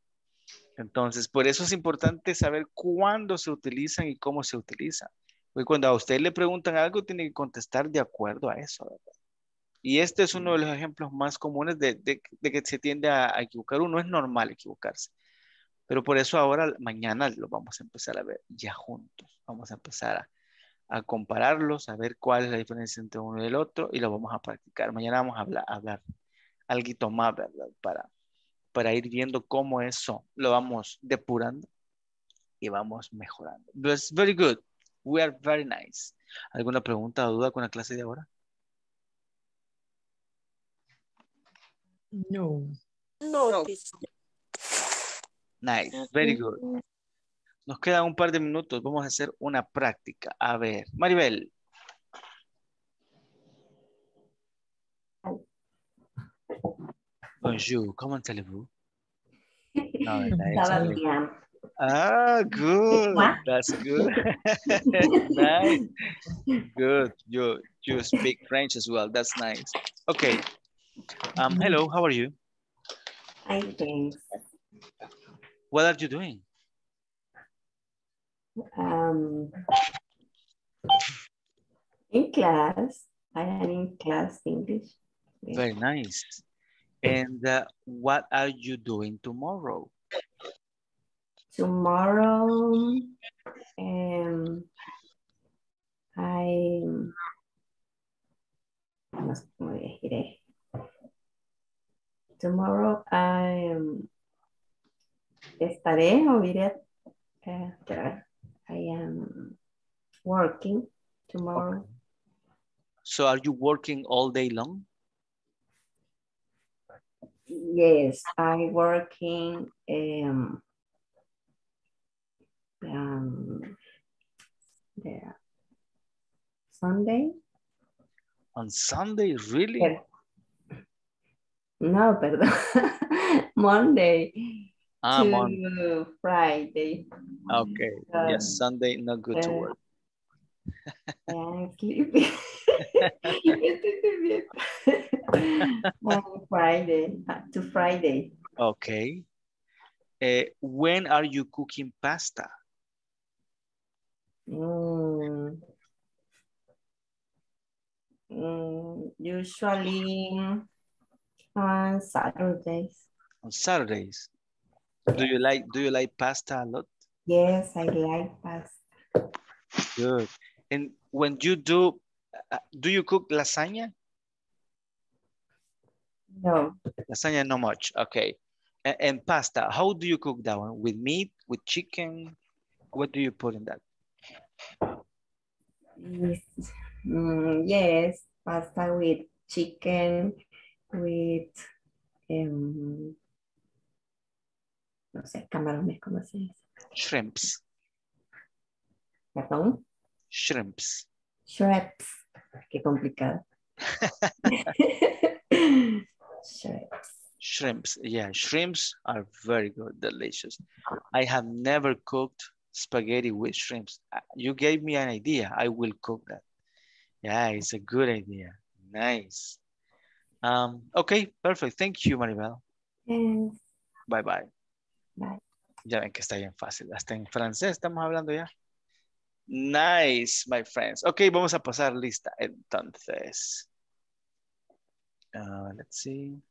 Entonces, por eso es importante saber cuándo se utilizan y cómo se utilizan. Porque cuando a usted le preguntan algo, tiene que contestar de acuerdo a eso, ¿verdad? Y este es uno de los ejemplos más comunes de que se tiende a equivocar. Uno es normal equivocarse. Pero por eso ahora, mañana lo vamos a empezar a ver ya juntos. Vamos a empezar a compararlos, a ver cuál es la diferencia entre uno y el otro, y lo vamos a practicar. Mañana vamos a hablar algo más, ¿verdad? Para ir viendo cómo eso lo vamos depurando y vamos mejorando. That's very good. We are very nice. ¿Alguna pregunta o duda con la clase de ahora? No. No. Nice, very good. Nos quedan un par de minutos. Vamos a hacer una práctica. A ver, Maribel. Bonjour, comment allez-vous? Ça va bien. Ah, good. That's good. Nice. Good. You speak French as well. That's nice. Okay. Hello, how are you? I'm doing. What are you doing? In class. I am in class English. Very nice. And what are you doing tomorrow? Tomorrow, I am working tomorrow. Okay. So are you working all day long? Yes, I'm working Sunday. On Sunday, really? No, perdón. Monday. Friday. Okay. Yes, Sunday not good to work. I'm sleepy. Friday to Friday. Okay. When are you cooking pasta? Usually on Saturdays. On Saturdays. Do you like pasta a lot? Yes, I like pasta. Good. And when you do you cook lasagna? No. Lasagna, not much. Okay. And pasta, how do you cook that one? With meat, with chicken? What do you put in that? Yes, yes, pasta with chicken, with... no sé, camarones, ¿cómo se dice? Shrimps. ¿Perdón? Shrimps. Shrimps. Qué complicado. Shrimps. Shrimps. Yeah, shrimps are very good, delicious. I have never cooked spaghetti with shrimps. You gave me an idea. I will cook that. Yeah, it's a good idea. Nice. Okay, perfect. Thank you, Maribel. Yes. Bye-bye. Bye. Ya ven que está bien fácil, hasta en francés estamos hablando ya. Nice, my friends. Ok, vamos a pasar lista entonces. Let's see.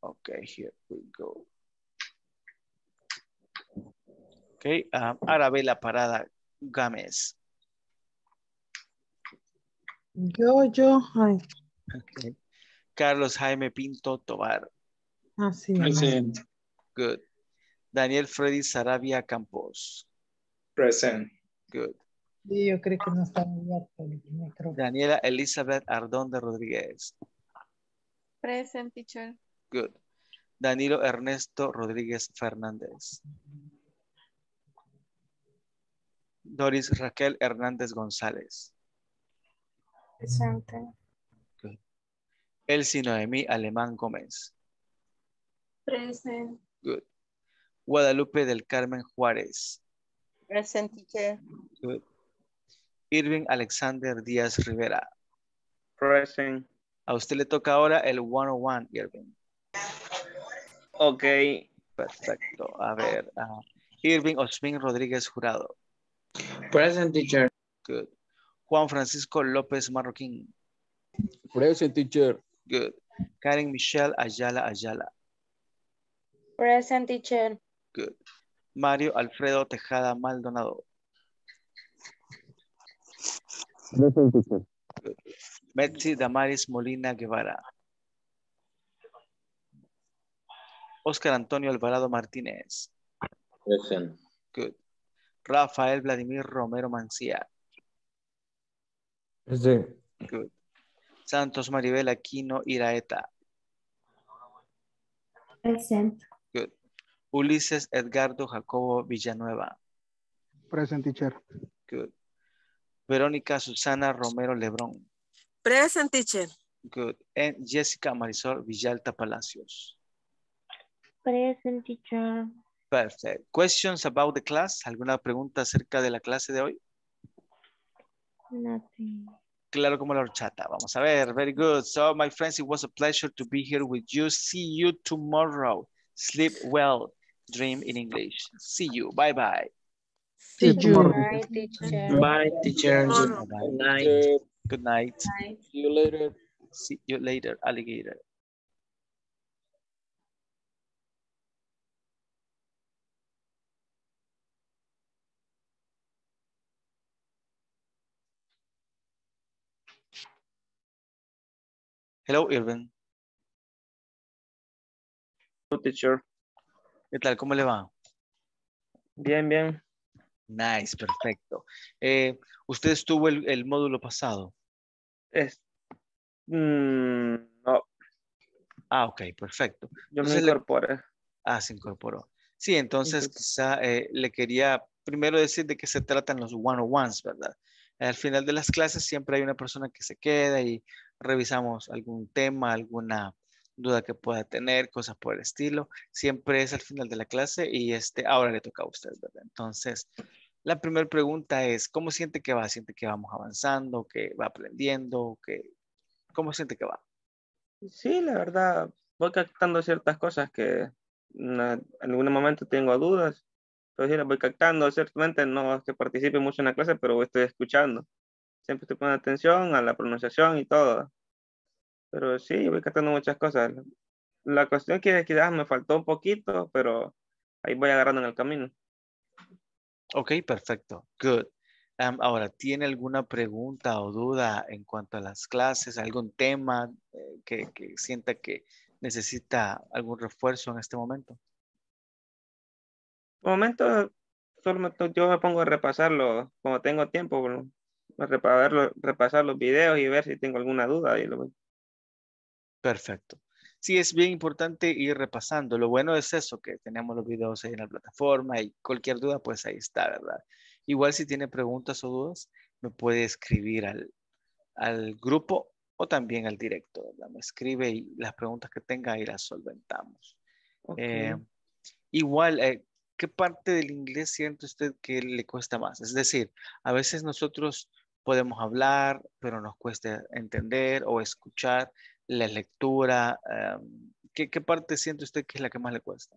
Ok, here we go. Ok, Arabella Parada Gámez. Yo. Ok. Carlos Jaime Pinto Tobar. Así es. Present. Good. Daniel Freddy Saravia Campos. Present. Good. Sí, yo creo que no está abierto el micrófono. Daniela Elizabeth Ardonde Rodríguez. Present, teacher. Good. Danilo Ernesto Rodríguez Fernández. Doris Raquel Hernández González. Presente. Elsi Noemí Alemán Gómez. Present. Good. Guadalupe del Carmen Juárez. Present, teacher. Good. Irving Alexander Díaz Rivera. Present. A usted le toca ahora el 101, Irving. Ok, perfecto. A ver, Irving Osmin Rodríguez Jurado. Present, teacher. Good. Juan Francisco López Marroquín. Present, teacher. Good. Karen Michelle Ayala Ayala. Present, teacher. Good. Mario Alfredo Tejada Maldonado. Present, teacher. Good. Betsy Damaris Molina Guevara. Oscar Antonio Alvarado Martínez. Present. Good. Rafael Vladimir Romero Mancía. Present. Good. Santos Maribel Aquino Iraeta. Present. Good. Ulises Edgardo Jacobo Villanueva. Present, teacher. Good. Verónica Susana Romero Lebrón. Present, teacher. Good. And Jessica Marisol Villalta Palacios. Present, teacher. Perfect. Questions about the class? ¿Alguna pregunta acerca de la clase de hoy? Nothing. Claro como la horchata. Vamos a ver. Very good. So, my friends, it was a pleasure to be here with you. See you tomorrow. Sleep well. Dream in English. See you. Bye-bye. See you. Bye, teacher. Bye, teacher. Good night. Good night. Bye. See you later. See you later, alligator. Hello, Irving. Hello, teacher. ¿Qué tal? ¿Cómo le va? Bien, bien. Nice, perfecto. ¿Usted estuvo el módulo pasado? No. Ah, ok, perfecto. Yo entonces me incorporé. Se incorporó. Sí, entonces quizá le quería primero decir de qué se tratan los one-on-ones, ¿verdad? Al final de las clases siempre hay una persona que se queda y revisamos algún tema, alguna duda que pueda tener, cosas por el estilo. Siempre es al final de la clase y ahora le toca a usted, ¿verdad? Entonces, la primera pregunta es, ¿cómo siente que va? ¿Siente que vamos avanzando, que va aprendiendo? ¿Cómo siente que va? Sí, la verdad, voy captando ciertas cosas que en algún momento tengo dudas. Entonces, las voy captando, ciertamente no es que participe mucho en la clase, pero estoy escuchando. Siempre estoy poniendo atención a la pronunciación y todo. Pero sí, voy captando muchas cosas. La cuestión que quizás me faltó un poquito, pero ahí voy agarrando en el camino. Ok, perfecto. Good. Ahora, ¿tiene alguna pregunta o duda en cuanto a las clases? ¿Algún tema que sienta que necesita algún refuerzo en este momento? De momento, yo me pongo a repasarlo cuando tengo tiempo, bro. Repasar los videos y ver si tengo alguna duda. Perfecto. Sí, es bien importante ir repasando. Lo bueno es eso, que tenemos los videos ahí en la plataforma y cualquier duda, pues ahí está, ¿verdad? Igual si tiene preguntas o dudas, me puede escribir al grupo o también al directo, ¿verdad? Me escribe y las preguntas que tenga ahí las solventamos. Okay. Igual... ¿qué parte del inglés siente usted que le cuesta más? Es decir, a veces nosotros podemos hablar, pero nos cuesta entender o escuchar la lectura. ¿Qué parte siente usted que es la que más le cuesta?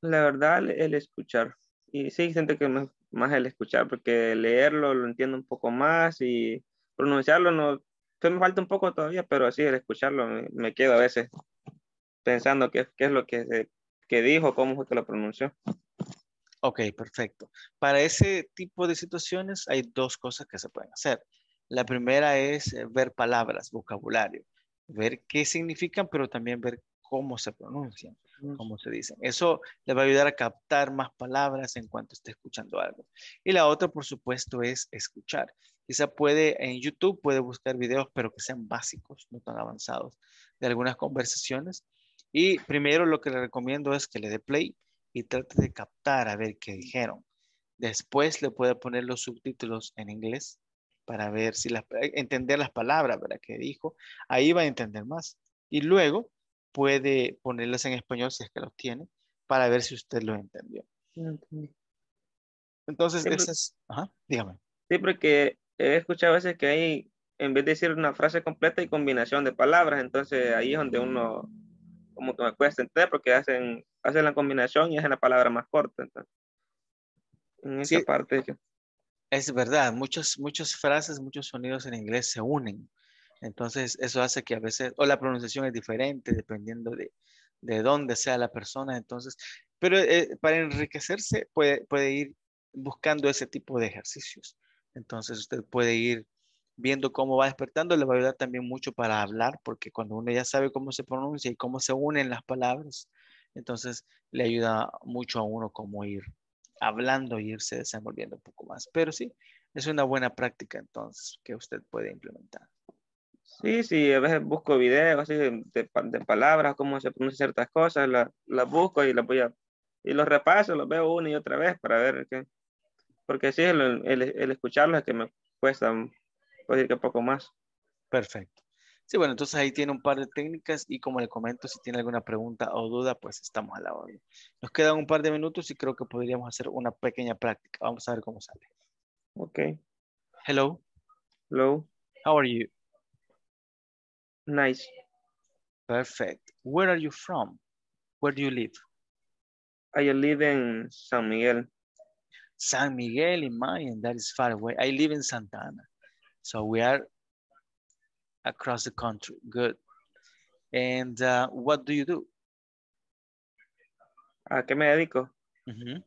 La verdad, el escuchar. Y sí, siento que más el escuchar, porque leerlo lo entiendo un poco más y pronunciarlo no... me falta un poco todavía, pero así el escucharlo me quedo a veces pensando qué es lo que dijo, cómo fue que lo pronunció. Ok, perfecto. Para ese tipo de situaciones hay dos cosas que se pueden hacer. La primera es ver palabras, vocabulario, ver qué significan, pero también ver cómo se pronuncian, cómo se dicen. Eso le va a ayudar a captar más palabras en cuanto esté escuchando algo. Y la otra, por supuesto, es escuchar. Quizá en YouTube puede buscar videos, pero que sean básicos, no tan avanzados, de algunas conversaciones. Y primero lo que le recomiendo es que le dé play y trate de captar a ver qué dijeron. Después le puede poner los subtítulos en inglés para ver si entender las palabras, ¿verdad?, que dijo. Ahí va a entender más. Y luego puede ponerlas en español si es que los tiene para ver si usted lo entendió. Entonces, sí, ajá, dígame. Sí, porque he escuchado a veces que hay, en vez de decir una frase completa, hay combinación de palabras. Entonces, ahí es donde uno... como que me cuesta entender porque hacen la combinación y hacen la palabra más corta. Entonces, en esa parte. Es verdad, muchas frases, muchos sonidos en inglés se unen. Entonces eso hace que a veces, o la pronunciación es diferente dependiendo de dónde sea la persona. Entonces, pero para enriquecerse puede ir buscando ese tipo de ejercicios. Entonces usted puede ir viendo cómo va despertando, le va a ayudar también mucho para hablar, porque cuando uno ya sabe cómo se pronuncia y cómo se unen las palabras, entonces le ayuda mucho a uno cómo ir hablando e irse desenvolviendo un poco más. Pero sí, es una buena práctica entonces que usted puede implementar. Sí, a veces busco videos así de palabras, cómo se pronuncian ciertas cosas, las busco y las voy a, y los repaso, los veo una y otra vez para ver qué. Porque sí, el escucharlos es que me cuesta, puedo decir que poco más. Perfecto. Sí, bueno, entonces ahí tiene un par de técnicas y como le comento, si tiene alguna pregunta o duda, pues estamos a la orden. Nos quedan un par de minutos y creo que podríamos hacer una pequeña práctica. Vamos a ver cómo sale. Okay. Hello. Hello. How are you? Nice. Perfect. Where are you from? Where do you live? I live in San Miguel. San Miguel in mine, that is far away. I live in Santa Ana. So we are across the country. Good. And what do you do? ¿A qué me dedico? Mm-hmm.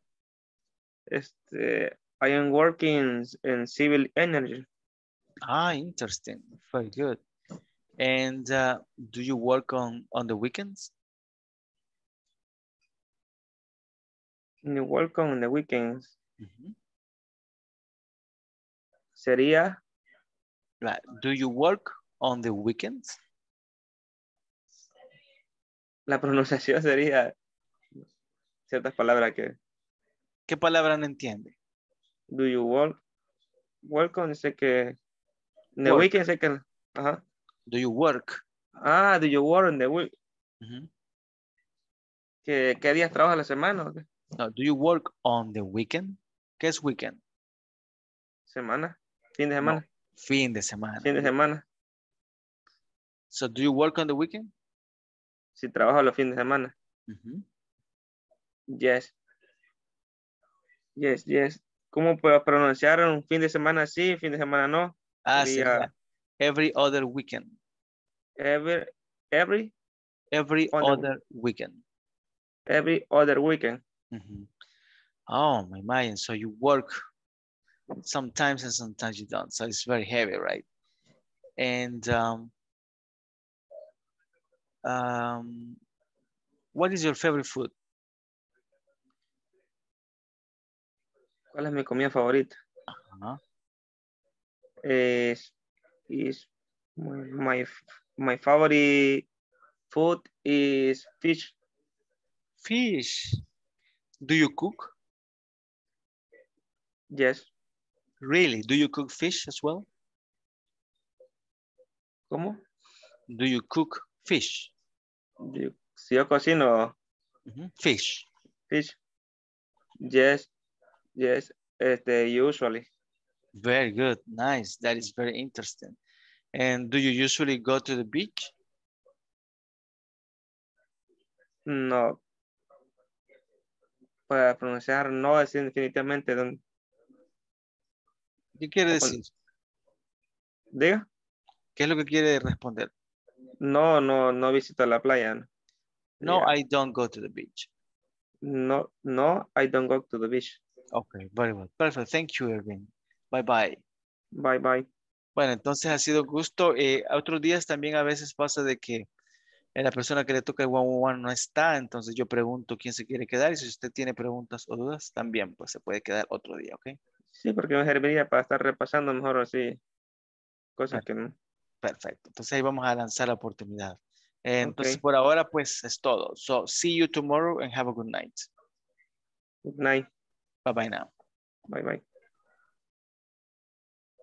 I am working in civil energy. Ah, interesting. Very good. And do you work on the weekends? You work on the weekends. Mm-hmm. Sería? Like, do you work on the weekends? La pronunciación sería ciertas palabras que... ¿Qué palabra no entiende? Do you work on, dice que... The work. Weekends, dice que... Ajá. Do you work? Ah, do you work on the week? Uh-huh. ¿Qué días trabaja la semana? Okay? No, do you work on the weekend? ¿Qué es weekend? Semana. Fin de semana. No, fin de semana. Fin de semana. So, do you work on the weekend? Si trabajo los fines de semana. Uh-huh. Yes. Yes, yes. ¿Cómo puedo pronunciar un fin de semana sí, fin de semana no? Ah, sí. Every other weekend. Every other weekend. Every other weekend. Mm-hmm. Oh, my mind. So you work sometimes and sometimes you don't. So it's very heavy, right? And what is your favorite food? ¿Cuál es mi comida favorita? Uh-huh. Is my favorite food is fish. Fish. Do you cook? Yes. Really? Do you cook fish as well? ¿Cómo? Do you cook fish? Si yo cocino. Mm-hmm. Fish. Fish. Yes. Yes. Usually. Very good. Nice. That is very interesting. And do you usually go to the beach? No. Para pronunciar no es definitivamente. ¿Qué quiere decir? Diga. ¿Qué es lo que quiere responder? No visito la playa. No, yeah. I don't go to the beach. No, I don't go to the beach. Okay, very well. Perfect. Thank you, Irving. Bye, bye. Bye, bye. Bueno, entonces ha sido gusto. Otros días también a veces pasa de que la persona que le toca el one-on-one no está, entonces yo pregunto quién se quiere quedar y si usted tiene preguntas o dudas, también pues se puede quedar otro día, ¿ok? Sí, porque me serviría para estar repasando mejor así cosas perfecto. Que no. Perfecto. Entonces ahí vamos a lanzar la oportunidad. Entonces okay. Por ahora pues es todo. So, see you tomorrow and have a good night. Good night. Bye-bye now. Bye-bye.